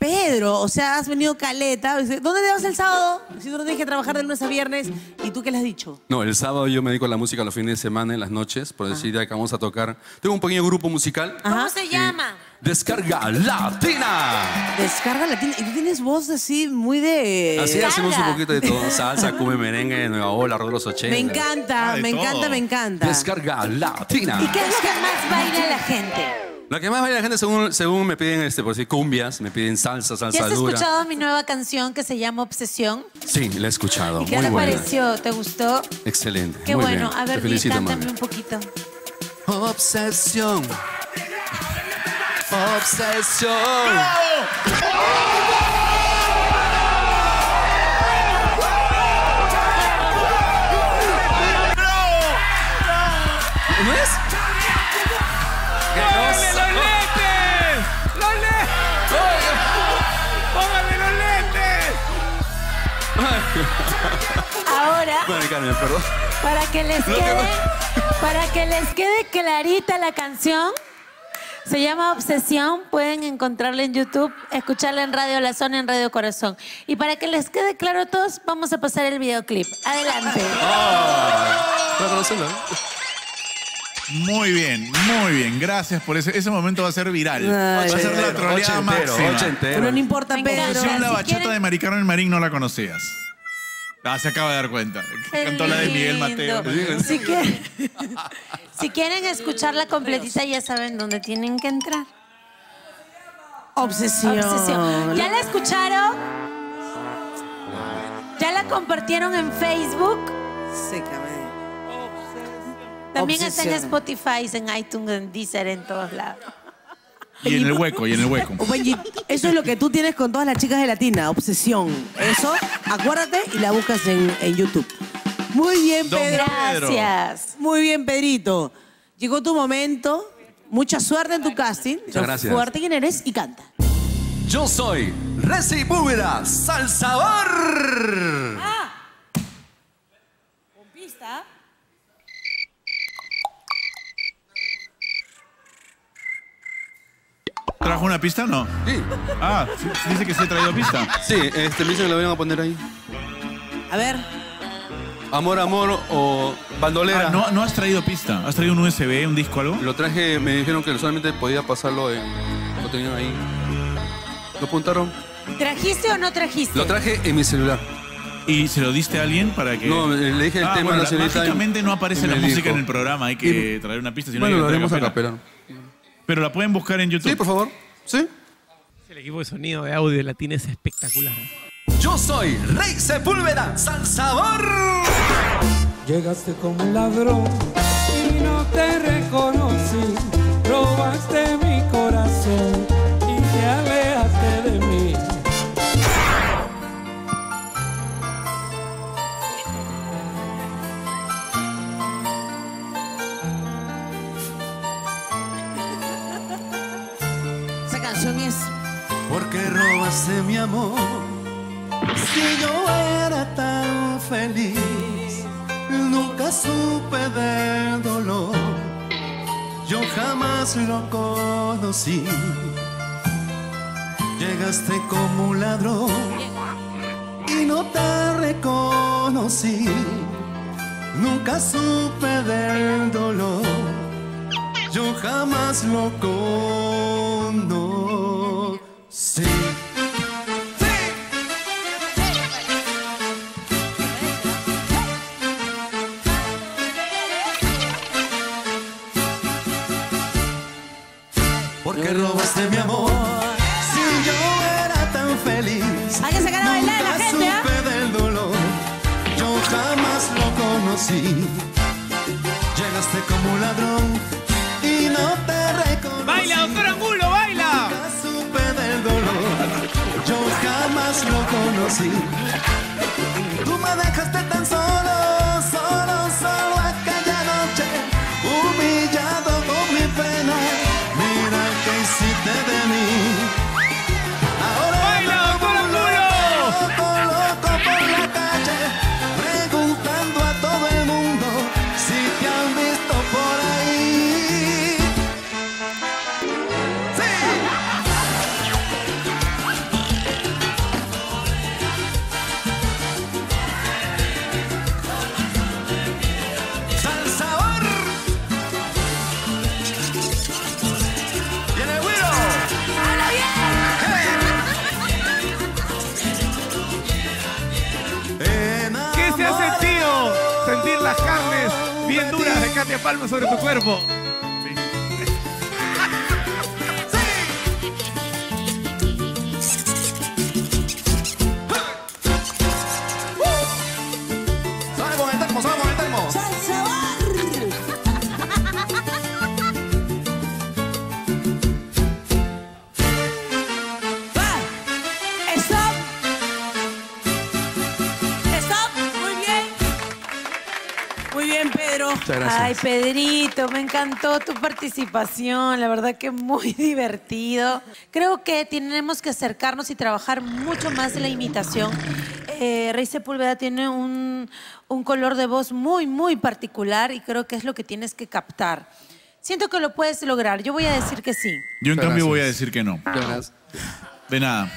Pedro, o sea, has venido caleta. ¿Dónde te vas el sábado? Si tú no tienes que trabajar de lunes a viernes. ¿Y tú qué le has dicho? No, el sábado yo me dedico a la música los fines de semana, en las noches. Por decir, ya que vamos a tocar. Tengo un pequeño grupo musical. Ajá. ¿Cómo se llama? Descarga Latina. Descarga Latina. Y tú tienes voz así muy de... Así Carga. Hacemos un poquito de todo. Salsa, cumbia, merengue, nueva ola, rock de los ochenta. Me encanta, ah, me todo. encanta, me encanta. Descarga Latina. ¿Y qué es lo que más baila la gente? Lo que más baila la gente, según, según me piden, este, por decir, cumbias, me piden salsa, salsa dura. ¿Ya has dura. escuchado mi nueva canción que se llama Obsesión? Sí, la he escuchado. ¿Y qué te pareció? ¿Te gustó? Excelente. Qué Muy bueno. Bien. A ver, Liz, cántame un poquito. Obsesión. Obsesión. ¡Oh! Ahora, Maricarmen, perdón. Para que les quede, para que les quede clarita la canción, se llama Obsesión. Pueden encontrarla en YouTube, escucharla en Radio La Zona, en Radio Corazón. Y para que les quede claro a todos, vamos a pasar el videoclip. Adelante. Oh. Muy bien, muy bien. Gracias por ese. Ese momento va a ser viral. Ay, va a ser la troleada máxima. Pero no importa, Pedro. Obsesión, la bachata si quieren... de Maricarmen Marín no la conocías. Ah, se acaba de dar cuenta. Qué Cantó lindo. la de Miguel Mateo. Si quieren, si quieren escucharla completita, ya saben dónde tienen que entrar. Obsesión. Obsesión. ¿Ya la escucharon? ¿Ya la compartieron en Facebook? Se acaba. También está en Spotify, en iTunes, en Deezer, en todos lados. Y en el hueco, y en el hueco. Eso es lo que tú tienes con todas las chicas de Latina, Obsesión. Eso, acuérdate y la buscas en, en YouTube. Muy bien, Pedro. Gracias. Muy bien, Pedrito. Llegó tu momento. Mucha suerte en tu casting. Muchas gracias. Fuerte quien eres y canta. Yo soy Reci Búveda, Salsabar. Ah. Con pista. ¿Trajo una pista o no? Sí. Ah, dice que se ha traído pista. Sí, este, me dice que lo vengan a poner ahí. A ver. Amor, amor o bandolera. Ah, no, no has traído pista. ¿Has traído un U S B, un disco, algo? Lo traje, me dijeron que solamente podía pasarlo en... Lo tenían ahí. ¿Lo apuntaron? ¿Trajiste o no trajiste? Lo traje en mi celular. ¿Y se lo diste a alguien para que...? No, le dije el ah, tema bueno, a la señorita. Básicamente en... no aparece la música disco. en el programa. Hay que y... traer una pista. Si bueno, no lo haremos a capela. Pero la pueden buscar en YouTube. Sí, por favor. Sí. El equipo de sonido de audio de Latina es espectacular. Yo soy Rey Sepúlveda, Salsabor. Llegaste como un ladrón y no te reconocí. Robaste mi corazón y te alejaste de mí. Porque robaste mi amor, si yo era tan feliz, nunca supe del dolor, yo jamás lo conocí. Llegaste como un ladrón y no te reconocí, nunca supe del dolor, yo jamás lo conocí. Sí. Porque robaste mi amor, si yo era tan feliz. Hay que sacar a bailar a la gente, ¿eh? Nunca supe del dolor, yo jamás lo conocí. Llegaste como un ladrón y no te reconocí. Baila, doctor Angulo, baila. Yo jamás lo conocí. Tú me dejaste tan solo, solo, solo aquella noche, humillado con mi pena. Mira que hiciste de mí. esas carnes bien duras de Katia Palma sobre tu cuerpo. Gracias. Ay, Pedrito, me encantó tu participación, la verdad que muy divertido. Creo que tenemos que acercarnos y trabajar mucho más en la imitación. Eh, Rey Sepúlveda tiene un, un color de voz muy, muy particular y creo que es lo que tienes que captar. Siento que lo puedes lograr, yo voy a decir que sí. Yo en Gracias. cambio voy a decir que no. Gracias. De nada.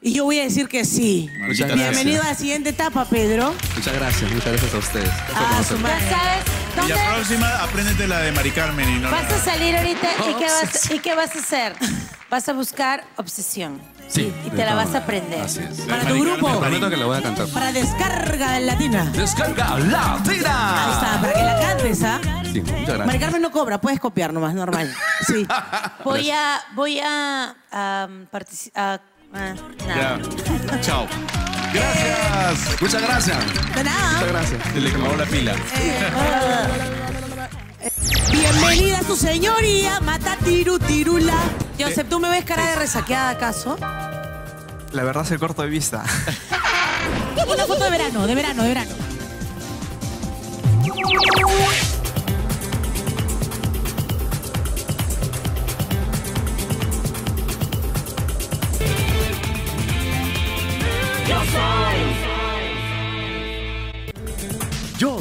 Y yo voy a decir que sí. Bienvenido a la siguiente etapa, Pedro. Muchas gracias, muchas gracias a ustedes. Ah, su madre. Ya sabes, ¿dónde? Y la próxima, apréndete la de Maricarmen. No, vas a salir ahorita oh, y, qué vas, ¿y qué vas a hacer? Vas a buscar Obsesión. Sí. Y, y te la vas a aprender. Así es. Para tu grupo. Te prometo que la voy a cantar. Para Descarga Latina. Descarga Latina. Ahí está, para que la cantes, ¿ah? Sí, muchas gracias. Maricarmen no cobra, puedes copiar nomás, normal. Sí. Voy a, voy a, a, a Ah, nada. Ya. Chao. Gracias. Eh, Muchas gracias. De nada. Muchas gracias. Se le acabó la pila. Eh, uh, Bienvenida, su señoría. Mata tiru tirula. Joseph, ¿tú me ves cara de resaqueada acaso? La verdad soy corto de vista. Una foto de verano, de verano, de verano. Yo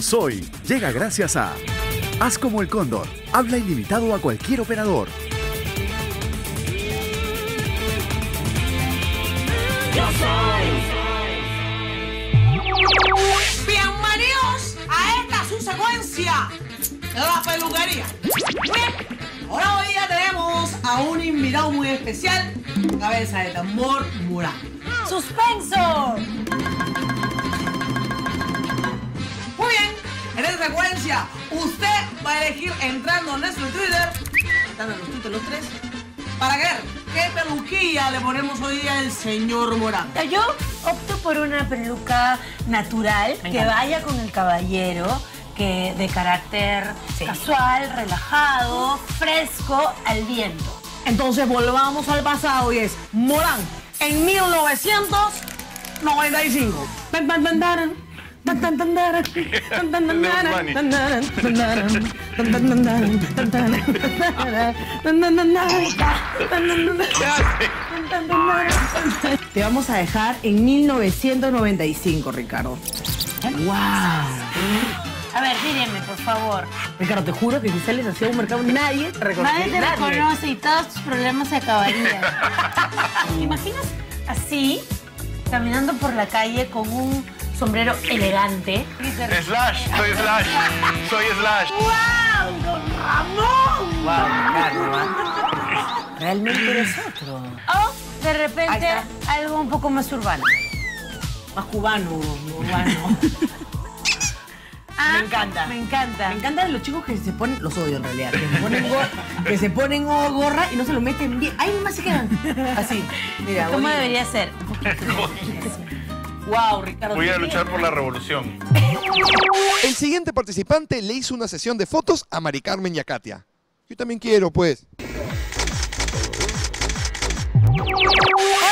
Soy llega gracias a Haz como el cóndor, habla ilimitado a cualquier operador. Yo Soy. Bienvenidos a esta su secuencia de la peluquería. Bien, ahora hoy ya tenemos a un invitado muy especial, Cabeza de Tambor Morán. ¡Suspenso! Muy bien, en esta secuencia usted va a elegir entrando en nuestro Twitter, entrando en los Twitter los tres, para ver qué peluquilla le ponemos hoy día al señor Morán. Yo opto por una peluca natural que vaya con el caballero, que de carácter sí. casual, relajado, fresco, al viento. Entonces volvamos al pasado y es Morán. En mil novecientos noventa y cinco. Te vamos a dejar en mil novecientos noventa y cinco, Ricardo. ¡Wow! A ver, dígame, por favor. Ricardo, te juro que si sales hacia un mercado, nadie te reconoce. Nadie te nadie. reconoce y todos tus problemas se acabarían. ¿Te imaginas así, caminando por la calle con un sombrero elegante? Slash, soy Slash, soy Slash. ¡Wow! ¡Don Ramón! ¡Wow! Wow. Realmente eres otro. O, de repente, algo un poco más urbano. Más cubano, urbano. Ah, me encanta. Me encanta. Me encantan los chicos que se ponen... Los odio, en realidad. Que se ponen, gorra, que se ponen gorra y no se lo meten bien. Ahí más se quedan. Así. Mira, ¿Cómo bonito. debería ser? Un poquito. Wow, Ricardo. Voy a luchar por la revolución. El siguiente participante le hizo una sesión de fotos a Maricarmen y a Katia. Yo también quiero, pues.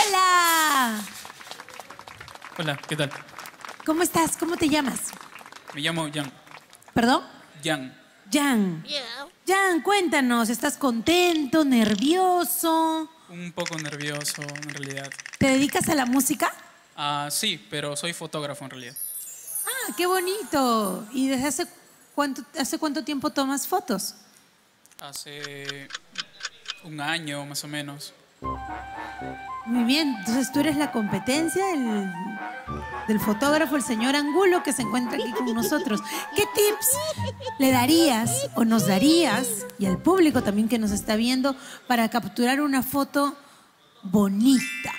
¡Hola! Hola, ¿qué tal? ¿Cómo estás? ¿Cómo te llamas? Me llamo Jan. ¿Perdón? Jan. Jan. Yeah. Jan, cuéntanos, ¿estás contento, nervioso? Un poco nervioso, en realidad. ¿Te dedicas a la música? Ah, uh, sí, pero soy fotógrafo, en realidad. Ah, qué bonito. ¿Y desde hace cuánto, hace cuánto tiempo tomas fotos? Hace un año, más o menos. Muy bien, entonces tú eres la competencia del, del fotógrafo, el señor Angulo, que se encuentra aquí con nosotros. ¿Qué tips le darías o nos darías, y al público también que nos está viendo, para capturar una foto bonita?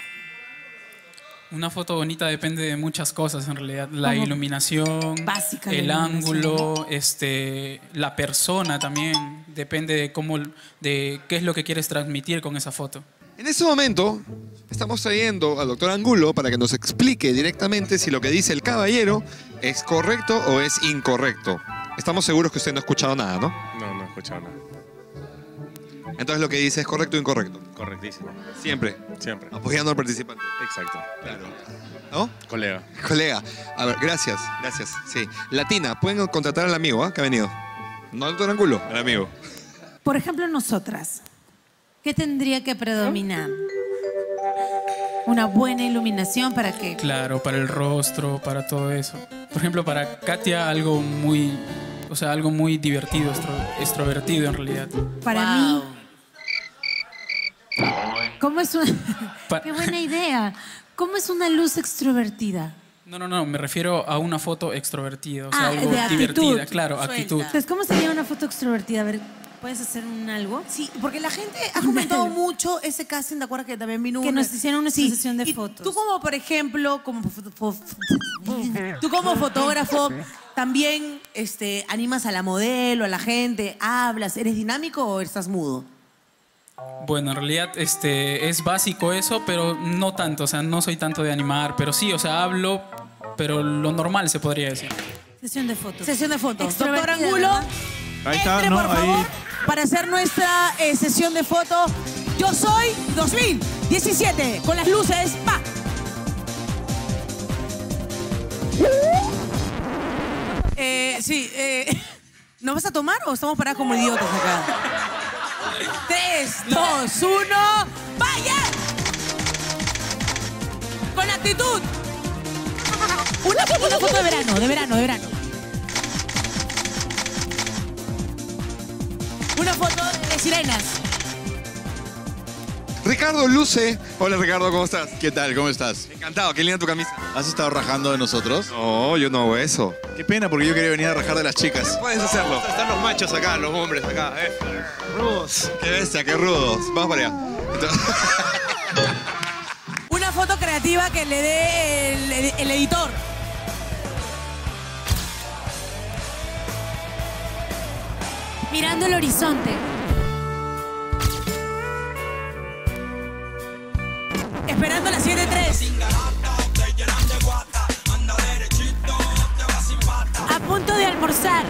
Una foto bonita depende de muchas cosas en realidad. La Como iluminación, básica el iluminación. ángulo, este, la persona también. Depende de cómo, de qué es lo que quieres transmitir con esa foto. En este momento estamos trayendo al doctor Angulo para que nos explique directamente si lo que dice el caballero es correcto o es incorrecto. Estamos seguros que usted no ha escuchado nada, ¿no? No, no he escuchado nada. Entonces lo que dice es correcto o incorrecto. Correctísimo. Siempre. Siempre. Apoyando al participante. Exacto. Claro. ¿No? Colega. Colega. A ver, gracias, gracias. Sí. Latina, pueden contratar al amigo, ¿eh? Que ha venido. No al doctor Angulo, al amigo. Por ejemplo, nosotras, ¿qué tendría que predominar? Una buena iluminación para qué. Claro, para el rostro, para todo eso. Por ejemplo, para Katia algo muy, o sea, algo muy divertido, extro, extrovertido en realidad. Para wow. mí. ¿Cómo es una? Para... Qué buena idea. ¿Cómo es una luz extrovertida? No, no, no. Me refiero a una foto extrovertida, o sea, ah, algo de divertida, claro, Suelta. actitud. Entonces, ¿cómo sería una foto extrovertida? A ver. ¿Puedes hacer un algo? Sí, porque la gente ha comentado mucho ese casting, ¿te acuerdas que también vino? Que una... nos hicieron una sí. sesión de y fotos. Tú como, por ejemplo, como tú como fotógrafo, también este, animas a la modelo, a la gente, hablas, ¿eres dinámico o estás mudo? Bueno, en realidad este, es básico eso, pero no tanto, o sea, no soy tanto de animar, pero sí, o sea, hablo, pero lo normal se podría decir. Sesión de fotos. Sesión de fotos. Doctor Angulo, ahí está, entre, ¿no? por favor. Ahí. Para hacer nuestra eh, sesión de fotos Yo Soy dos mil diecisiete con las luces, pa. Eh, sí, eh, ¿nos vas a tomar o estamos parados como idiotas acá? tres, dos, uno, ¡vaya! Con actitud. Una, una foto de verano, de verano, de verano. Una foto de sirenas. Ricardo luce. Hola Ricardo, ¿cómo estás? ¿Qué tal? ¿Cómo estás? Encantado, qué linda tu camisa. ¿Has estado rajando de nosotros? No, yo no hago eso. Qué pena porque yo quería venir a rajar de las chicas. Puedes hacerlo. Están los machos acá, los hombres acá, eh. Rudos. Qué bestia, qué rudos. Vamos para allá. Entonces... Una foto creativa que le dé el, el, el editor. Mirando el horizonte. Esperando las siete tres. A punto de almorzar.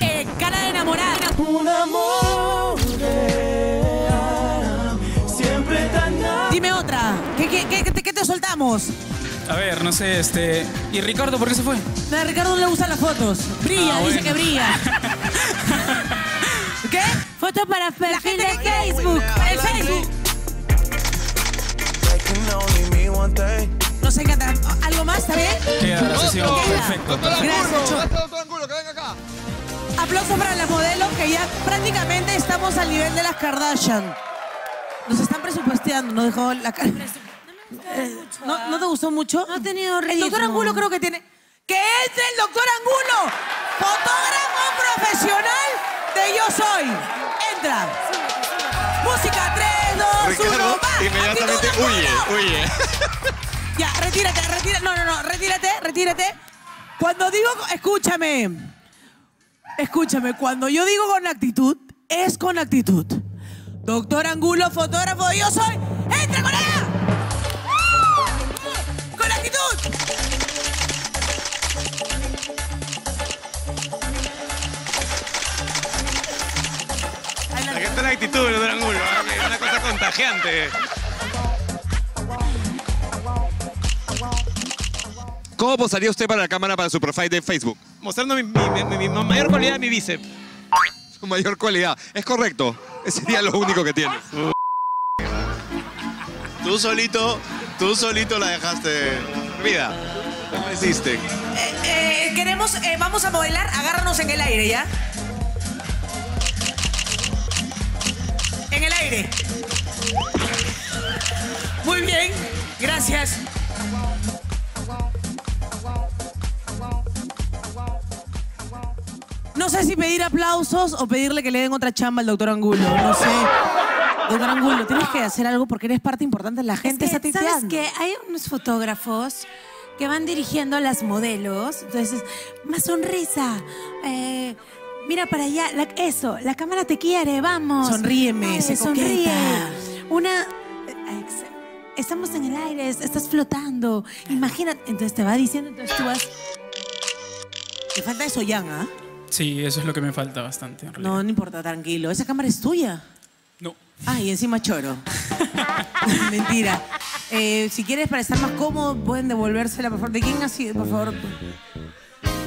Eh, cara de enamorada. Un amor real, siempre tan... Dime otra. ¿Qué, qué, qué, qué, qué te soltamos? A ver, no sé, este... ¿Y Ricardo por qué se fue? No, a Ricardo no le gustan las fotos. Brilla, ah, dice bueno. que brilla. ¿Qué? Fotos para perfil de Facebook. El Facebook. Nos encanta. ¿Algo más? ¿Está bien? Queda la sesión. Oh, perfecto. Gracias, Cho. Aplausos para las modelos que ya prácticamente estamos al nivel de las Kardashian. Nos están presupuesteando, nos dejó la cara... ¿No, ¿No te gustó mucho? No ha tenido ritmo. El doctor Angulo creo que tiene... ¡Que entre el doctor Angulo! Fotógrafo profesional de Yo Soy. Entra. Música, tres, dos, uno, va. Inmediatamente huye, huye. Ya, retírate, retírate. No, no, no, retírate, retírate. Cuando digo... Escúchame. Escúchame, cuando yo digo con actitud, es con actitud. Doctor Angulo, fotógrafo de Yo Soy. ¡Entra con él! La actitud del Angulo, ¿eh? Una cosa contagiante. ¿Cómo posaría usted para la cámara para su profile de Facebook? Mostrando mi, mi, mi, mi mayor cualidad, mi bíceps. Su mayor cualidad, es correcto. Ese sería lo único que tiene. Tú solito, tú solito la dejaste. Vida, ¿cómo hiciste? Eh, eh, queremos, eh, vamos a modelar, agárranos en el aire, ¿ya? En el aire. Muy bien, gracias. No sé si pedir aplausos o pedirle que le den otra chamba al doctor Angulo. No sé. Doctor Angulo, tienes que hacer algo porque eres parte importante de la gente. Es que, está ¿sabes qué? Hay unos fotógrafos que van dirigiendo a las modelos. Entonces, más sonrisa. Eh, mira para allá. La, eso, la cámara te quiere, vamos. Sonríeme, eh, se sonríe. Una... Estamos en el aire, estás flotando. Imagínate. Entonces te va diciendo, entonces tú vas... Te falta eso, Jan, ¿ah? ¿eh? Sí, eso es lo que me falta bastante. En no, no importa, tranquilo. ¿Esa cámara es tuya? No. Ah, y encima choro. Mentira. Eh, si quieres, para estar más cómodo, pueden devolvérsela, por favor. ¿De quién ha sido, por favor?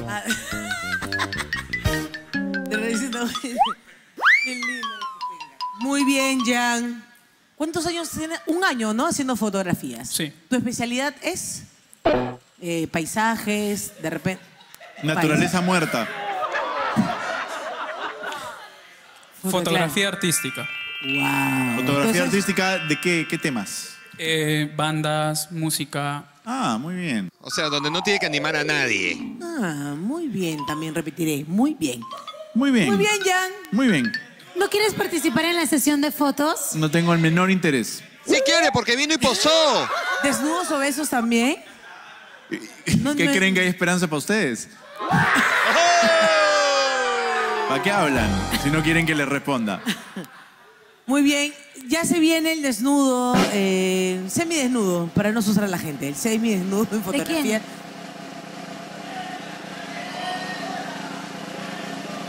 Ah. Muy bien, Jan. ¿Cuántos años tienes? Un año, ¿no? Haciendo fotografías. Sí. ¿Tu especialidad es? Eh, paisajes, de repente... Naturaleza muerta. Fotografía claro. artística. Wow. ¿Fotografía Entonces, artística de qué, qué temas? Eh, bandas, música. Ah, muy bien. O sea, donde no tiene que animar a nadie. Ah, muy bien, también repetiré. Muy bien. Muy bien. Muy bien, Jan. Muy bien. ¿No quieres participar en la sesión de fotos? No tengo el menor interés. Sí quiere, porque vino y posó. ¿Desnudos o besos también? No, ¿Qué no creen es... que hay esperanza para ustedes? ¿Para qué hablan si no quieren que les responda? Muy bien. Ya se viene el desnudo, eh, semidesnudo, para no asustar a la gente. El semidesnudo en fotografía. ¿De quién?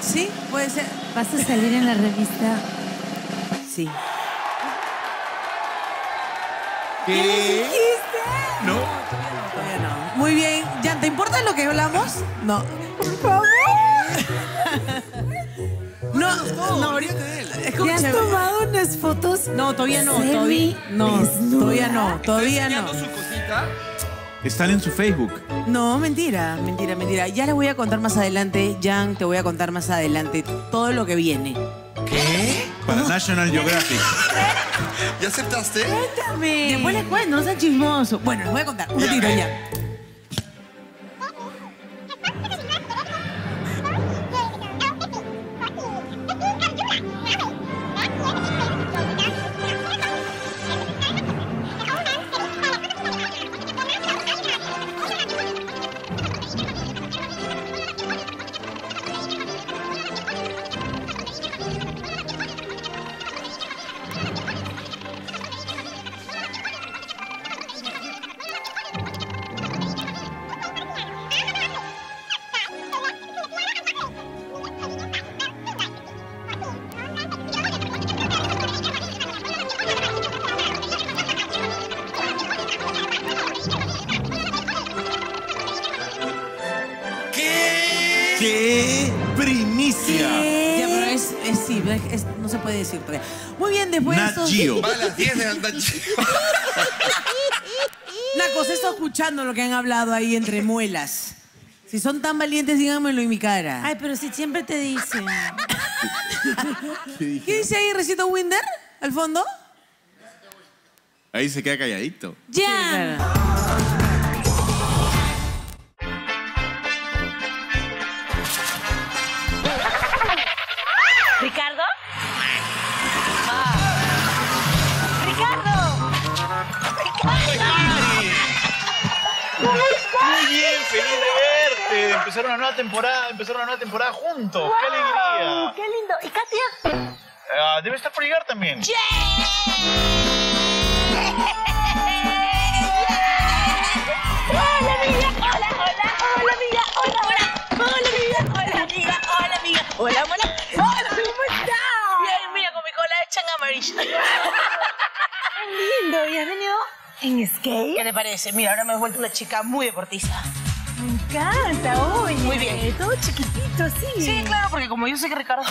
Sí, puede ser. ¿Vas a salir en la revista? Sí. ¿Qué, ¿Qué les dijiste? No. No, todavía no. Muy bien. Jan, ¿te importa lo que hablamos? No. Por favor. No, no, no, ¿te has tomado unas fotos? No, todavía no, todavía no, todavía no, todavía no. ¿Están en su Facebook? No, mentira, mentira, mentira. Ya les voy a contar más adelante, Jan, te voy a contar más adelante todo lo que viene. ¿Qué? Para National Geographic. ¿Ya aceptaste? Cuéntame. Después les cuento, no seas chismoso. Bueno, les voy a contar, un ratito ya. Muy bien, después de eso... Gio. Va a las diez de Nat Gio. Nacos, estoy escuchando lo que han hablado ahí entre muelas. Si son tan valientes, díganmelo en mi cara. Ay, pero si siempre te dicen. ¿Qué, ¿Qué dice ahí Recito Winder? ¿Al fondo? Ahí se queda calladito. ¡Ya! Sí, claro. Empezaron una nueva temporada, empezaron una nueva temporada juntos. Wow, ¡qué alegría! ¡Qué lindo! ¿Y Katia? Uh, debe estar por llegar también. Yeah. ¡Hola, amiga! ¡Hola, hola! ¡Hola, amiga! ¡Hola, hola! ¡Hola, amiga! ¡Hola, amiga! ¡Hola, amiga! ¡Hola, hola! ¡Hola, cómo estás! Bien, mira, con mi cola de changa amarilla. ¡Qué lindo! ¿Y has venido en skate? ¿Qué te parece? Mira, ahora me he vuelto una chica muy deportista. Me encanta, oye. Muy bien. Todo chiquitito, así. Sí, claro, porque como yo sé que Ricardo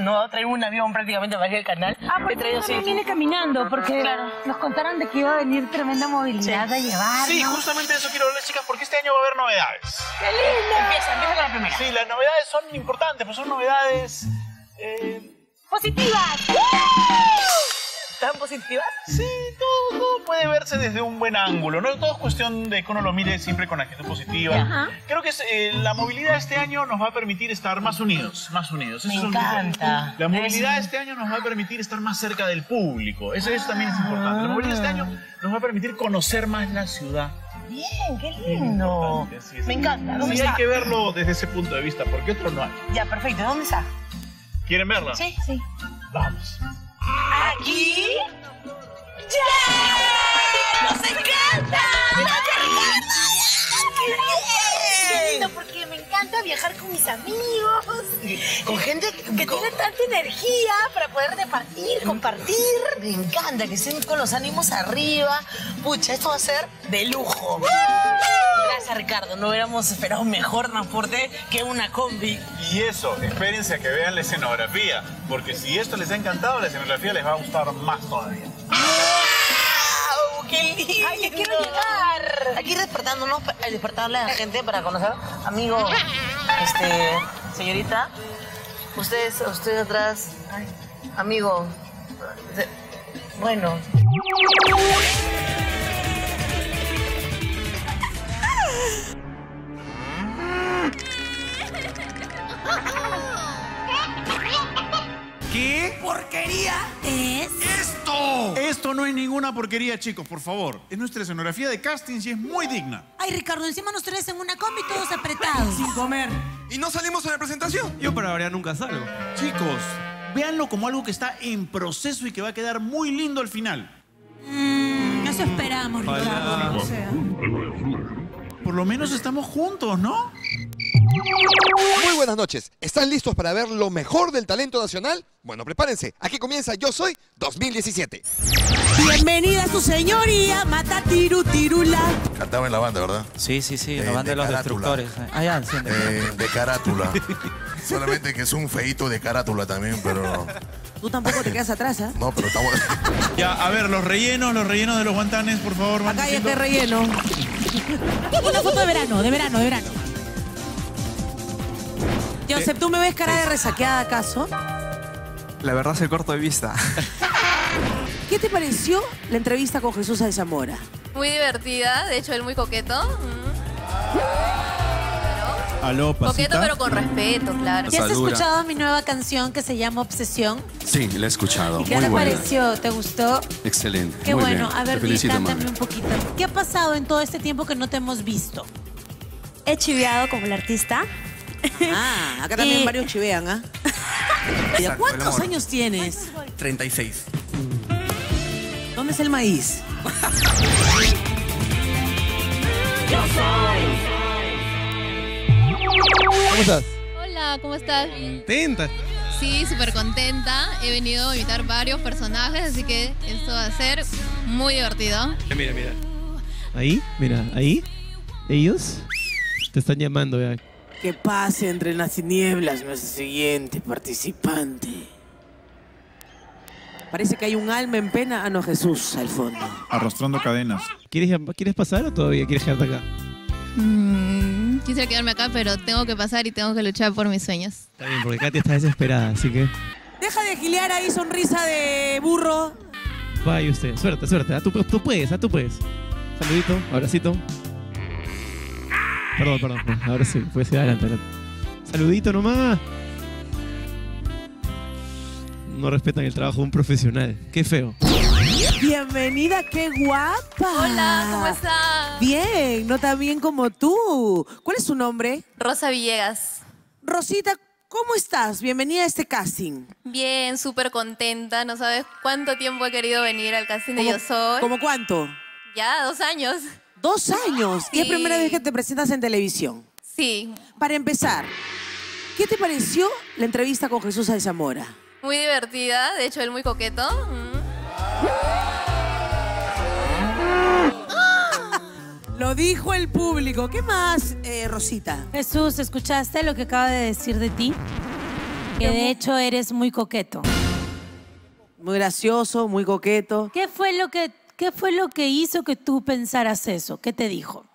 no va a traer un avión prácticamente para ir al canal. Ah, porque traído también viene caminando, porque claro. Nos contaron de que iba a venir tremenda movilidad sí. a llevar. Sí, justamente eso quiero hablar, chicas, porque este año va a haber novedades. ¡Qué lindo! Empieza, empieza con la primera. Sí, las novedades son importantes, pues son novedades... Eh... ¡Positivas! ¡Woo! ¿Tan positivas? Sí, todo, todo puede ver mirarse desde un buen ángulo, ¿no? Todo es cuestión de que uno lo mire siempre con actitud positiva. Ajá. Creo que eh, la movilidad este año nos va a permitir estar más unidos, más unidos. Me Eso encanta. Es, la movilidad este año nos va a permitir estar más cerca del público. Eso, eso también es importante. La movilidad este año nos va a permitir conocer más la ciudad. Bien, qué lindo. Sí, me encanta. ¿Dónde sí, está? Hay que verlo desde ese punto de vista, porque otro no hay. Ya, perfecto. ¿Dónde está? ¿Quieren verla? Sí, sí. Vamos. ¿Aquí? ¡Ya! ¡Nos encanta! ¡Qué lindo! Porque me encanta viajar con mis amigos, con gente que tiene tanta energía para poder departir, compartir. Me encanta que estén con los ánimos arriba. Pucha, esto va a ser de lujo. Gracias, Ricardo. No hubiéramos esperado un mejor transporte que una combi. Y eso, espérense a que vean la escenografía, porque si esto les ha encantado, la escenografía les va a gustar más todavía. ¡Qué lindo! ¡Ay, quiero llegar! Aquí despertándonos, despertarle a la gente para conocer. Amigo, este, señorita, ustedes, ustedes atrás, amigo, bueno. ¿Qué porquería es esto? Esto no es ninguna porquería, chicos, por favor. Es nuestra escenografía de casting y es muy digna. Ay, Ricardo, encima nos traes en una combi todos apretados. Sin comer. ¿Y no salimos a la presentación? Yo para variar nunca salgo. Chicos, véanlo como algo que está en proceso y que va a quedar muy lindo al final. Mm, eso esperamos, Ricardo. O sea. Por lo menos estamos juntos, ¿no? Muy buenas noches. ¿Están listos para ver lo mejor del talento nacional? Bueno, prepárense. Aquí comienza Yo Soy dos mil diecisiete. Bienvenida a su señoría, mata tiru tirula. Cantaba en la banda, ¿verdad? Sí, sí, sí, en la banda de, de los Carátula. Destructores. Ah, ya, sí, de, de Carátula. Solamente que es un feíto de Carátula también, pero... Tú tampoco te quedas atrás, ¿eh? No, pero estamos... Ya, a ver, los rellenos, los rellenos de los guantanes, por favor. Acá hay este relleno. Una foto de verano, de verano, de verano. Joseph, ¿tú me ves cara de resaqueada acaso? La verdad es el corto de vista. ¿Qué te pareció la entrevista con Jesús Alzamora? Muy divertida, de hecho él muy coqueto. Mm. Aló, coqueto pero con respeto, claro. ¿Ya has escuchado mi nueva canción que se llama Obsesión? Sí, la he escuchado. ¿Y qué muy te buena. pareció? ¿Te gustó? Excelente. Qué muy bueno. Bien. A ver, Luis, cántame un poquito. ¿Qué ha pasado en todo este tiempo que no te hemos visto? He chiveado como el artista. Ah, acá también eh. varios chivean, ¿ah? ¿eh? Exacto. ¿Cuántos años tienes? treinta y seis. ¿Dónde es el maíz? Yo soy. ¿Cómo estás? Hola, ¿cómo estás? ¿Contenta? Sí, súper contenta. He venido a invitar varios personajes, así que esto va a ser muy divertido. Mira, mira. Ahí, mira, ahí. Ellos te están llamando, ya. Que pase entre las tinieblas nuestro siguiente participante. Parece que hay un alma en pena. Ah, no, Jesús al fondo. Arrastrando cadenas. ¿Quieres, ¿quieres pasar o todavía quieres quedarte acá? Mm, quisiera quedarme acá, pero tengo que pasar y tengo que luchar por mis sueños. Está bien, porque Katia está desesperada, así que... Deja de gilear ahí, sonrisa de burro. Vaya usted. Suerte, suerte. Ah, tú, tú puedes, ah, tú puedes. Saludito, abracito. Perdón, perdón, ahora sí, pues adelante, adelante. Saludito nomás. No respetan el trabajo de un profesional. Qué feo. Bienvenida, qué guapa. Hola, ¿cómo estás? Bien, no tan bien como tú. ¿Cuál es su nombre? Rosa Villegas. Rosita, ¿cómo estás? Bienvenida a este casting. Bien, súper contenta. No sabes cuánto tiempo he querido venir al casting de Yo Soy. ¿Cómo cuánto? Ya, dos años. Dos años. Sí. Y es la primera vez que te presentas en televisión. Sí. Para empezar, ¿qué te pareció la entrevista con Jesús Alzamora? Muy divertida, de hecho él muy coqueto. Mm. Lo dijo el público. ¿Qué más, eh, Rosita? Jesús, ¿escuchaste lo que acaba de decir de ti? Que de hecho eres muy coqueto. Muy gracioso, muy coqueto. ¿Qué fue lo que... ¿Qué fue lo que hizo que tú pensaras eso? ¿Qué te dijo?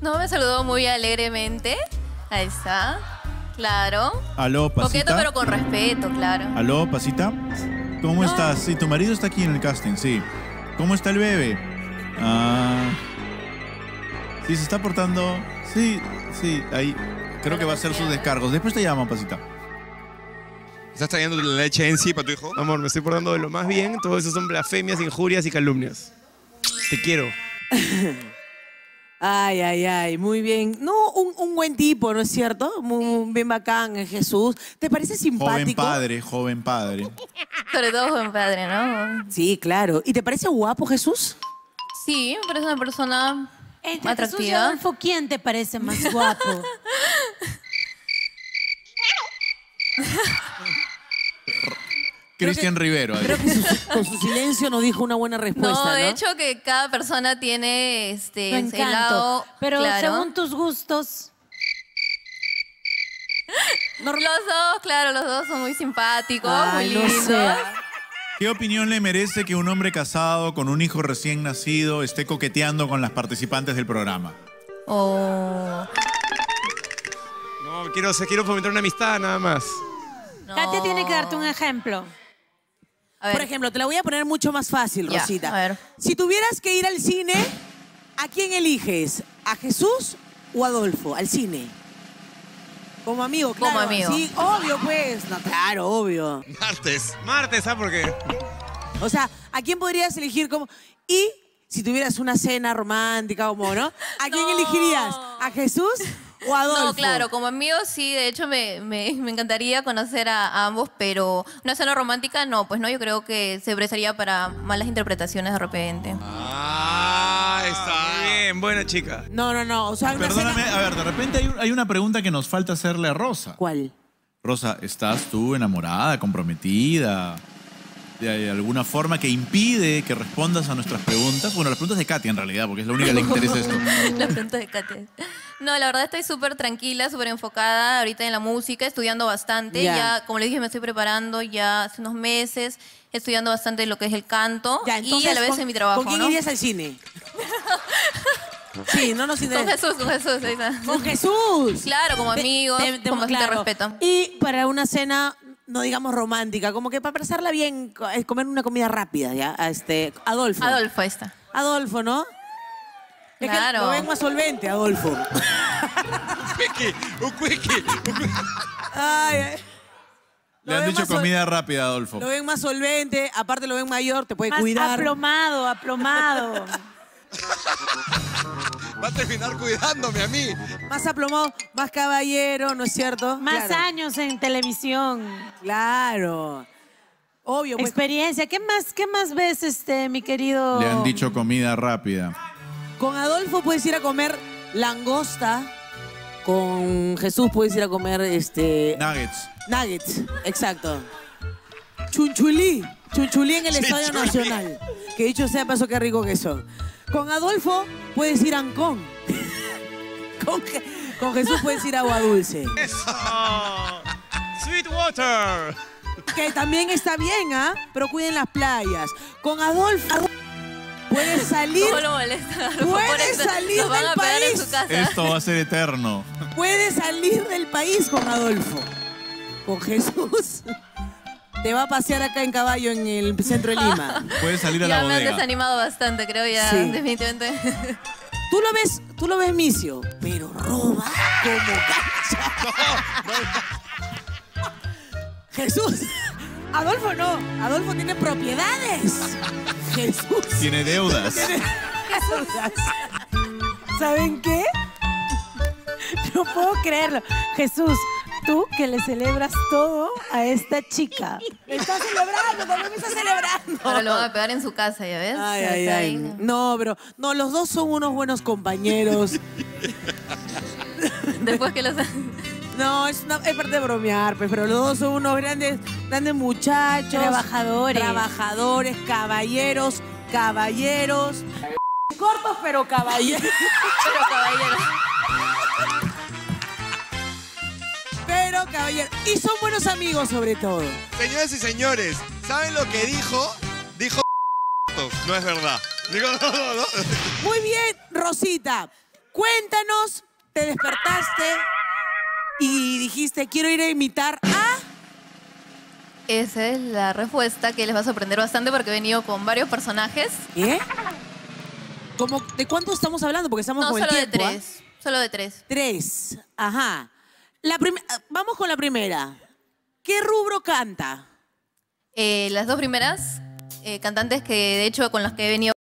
No, me saludó muy alegremente. Ahí está. Claro. Aló, pasita. Coqueto, pero con respeto, claro. Aló, pasita. ¿Cómo no. estás? Sí, tu marido está aquí en el casting, sí. ¿Cómo está el bebé? Ah... Sí, se está portando... Sí, sí, ahí... Creo que va a hacer sus descargos. Después te llamo, pasita. ¿Estás trayendo la leche en sí para tu hijo? Amor, me estoy portando de lo más bien. Todo eso son blasfemias, injurias y calumnias. Te quiero. Ay, ay, ay. Muy bien. No, un, un buen tipo, ¿no es cierto? Muy bien bacán, Jesús. ¿Te parece simpático? Joven padre, joven padre. Sobre todo joven padre, ¿no? Sí, claro. ¿Y te parece guapo, Jesús? Sí, me parece una persona... Entre Jesús y Adolfo, ¿quién te parece más guapo? Cristian Rivero. Creo que su, con su silencio no dijo una buena respuesta. No, de ¿no? hecho que cada persona tiene este encanto, ese lado. Pero claro, según tus gustos. Los dos, claro, los dos son muy simpáticos, ay, muy lindos. No, ¿qué opinión le merece que un hombre casado con un hijo recién nacido esté coqueteando con las participantes del programa? Oh. No, quiero, quiero fomentar una amistad nada más. No. Katia tiene que darte un ejemplo. A ver. Por ejemplo, te la voy a poner mucho más fácil, Rosita. Ya, a ver. Si tuvieras que ir al cine, ¿a quién eliges? ¿A Jesús o a Adolfo? Al cine. Como amigo, claro. Como amigo. Sí, obvio, pues. No, claro, obvio. Martes. Martes, ¿ah? ¿Por qué? O sea, ¿a quién podrías elegir como...? Y si tuvieras una cena romántica como, ¿no? ¿A quién no. elegirías? ¿A Jesús o a Adolfo? No, claro, como amigo sí. De hecho, me, me, me encantaría conocer a, a ambos, pero una cena romántica no. Pues no, yo creo que se prestaría para malas interpretaciones de repente. Ah, está bien. Buena chica. No, no, no. O sea, perdóname, cena... a ver, de repente hay, hay una pregunta que nos falta hacerle a Rosa. ¿Cuál? Rosa, ¿estás tú enamorada, comprometida? ¿De alguna forma que impide que respondas a nuestras preguntas? Bueno, las preguntas de Katia en realidad, porque es la única que le interesa esto. Las preguntas de Katia. No, la verdad estoy súper tranquila, súper enfocada ahorita en la música, estudiando bastante. Yeah. Ya, como les dije, me estoy preparando ya hace unos meses, estudiando bastante lo que es el canto ya, entonces, y a la vez con, en mi trabajo. ¿Con quién ¿no? irías al cine? Sí, no nos interesa. Con Jesús, con Jesús. Ahí está. Con Jesús. Claro, como amigos, de, de, de, con bastante claro. respeto. Y para una cena... no digamos romántica, como que para pasarla bien, comer una comida rápida, ¿ya? A este, Adolfo. Adolfo, ahí está. Adolfo, ¿no? Es claro. Que lo ven más solvente, Adolfo. Un cuique, un cuique, un cuique. Ay, ay. Le han dicho comida rápida, Adolfo. Lo ven más solvente, aparte lo ven mayor, te puede más cuidar. Aplomado, aplomado. Va a terminar cuidándome a mí. Más aplomado, más caballero, ¿no es cierto? Más claro. años en televisión. Claro. Obvio. Pues. Experiencia. ¿Qué más, qué más ves, este, mi querido? Le han dicho comida rápida. Con Adolfo puedes ir a comer langosta. Con Jesús puedes ir a comer, este... Nuggets. Nuggets, exacto. Chunchulí. Chunchulí en el Chunchulí. Estadio Nacional. Que dicho sea paso, qué rico que son. Con Adolfo puedes ir a Ancón. Con, Je con Jesús puedes ir a Agua Dulce. Eso. Sweetwater. Que también está bien, ¿ah? ¿eh? Pero cuiden las playas. Con Adolfo, Adolfo puedes salir. ¿Cómo lo molesta? Puedes salir del país. Esto va a ser eterno. Puedes salir del país con Adolfo. Con Jesús. Te va a pasear acá en caballo en el centro de Lima. Puedes salir a la bodega. Ya me has desanimado bastante, creo ya, sí. definitivamente. Tú lo ves, tú lo ves misio, pero roba como cacha. Jesús, Adolfo no. Adolfo tiene propiedades. Jesús. Tiene deudas. Tiene deudas. ¿Saben qué? No puedo creerlo. Jesús. Tú que le celebras todo a esta chica. Me está celebrando, también me está celebrando. Ahora lo van a pegar en su casa, ¿ya ves? Ay, ay, ay. Ahí. No, pero no, los dos son unos buenos compañeros. Después que los... No, es, una, es parte de bromear, pero los dos son unos grandes, grandes muchachos. Trabajadores. Trabajadores, caballeros, caballeros. Cortos, pero caballeros. Pero caballeros. Pero, caballero, y son buenos amigos sobre todo. Señoras y señores, ¿saben lo que dijo? Dijo... No es verdad. Dijo... No, no, no. Muy bien, Rosita. Cuéntanos, te despertaste y dijiste, quiero ir a imitar a... Esa es la respuesta que les va a sorprender bastante porque he venido con varios personajes. ¿Qué? ¿Cómo, ¿De cuánto estamos hablando? Porque estamos no, con el tiempo. No, solo de tres. ¿eh? Solo de tres. Tres. Ajá. La Vamos con la primera. ¿Qué rubro canta? Eh, las dos primeras eh, cantantes que, de hecho, con las que he venido